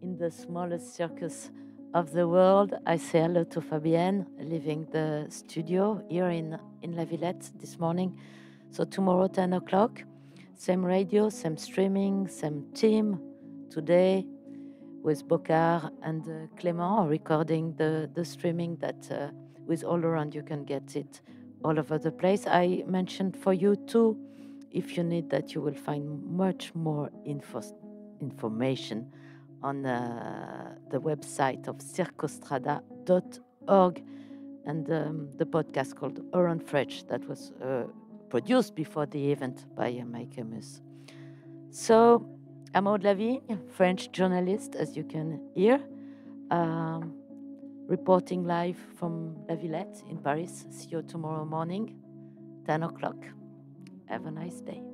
in the smallest circus of the world. I say hello to Fabienne, leaving the studio here in La Villette this morning. So tomorrow, 10 o'clock. Same radio, same streaming, same team today with Bocard and Clément recording the streaming that with All Around you can get it all over the place. I mentioned for you too, if you need that, you will find much more information on the website of circostrada.org and the podcast called Around Fresh that was produced before the event by Michael Mus. So, Maud Lavigne, French journalist, as you can hear, reporting live from La Villette in Paris. See you tomorrow morning, 10 o'clock. Have a nice day.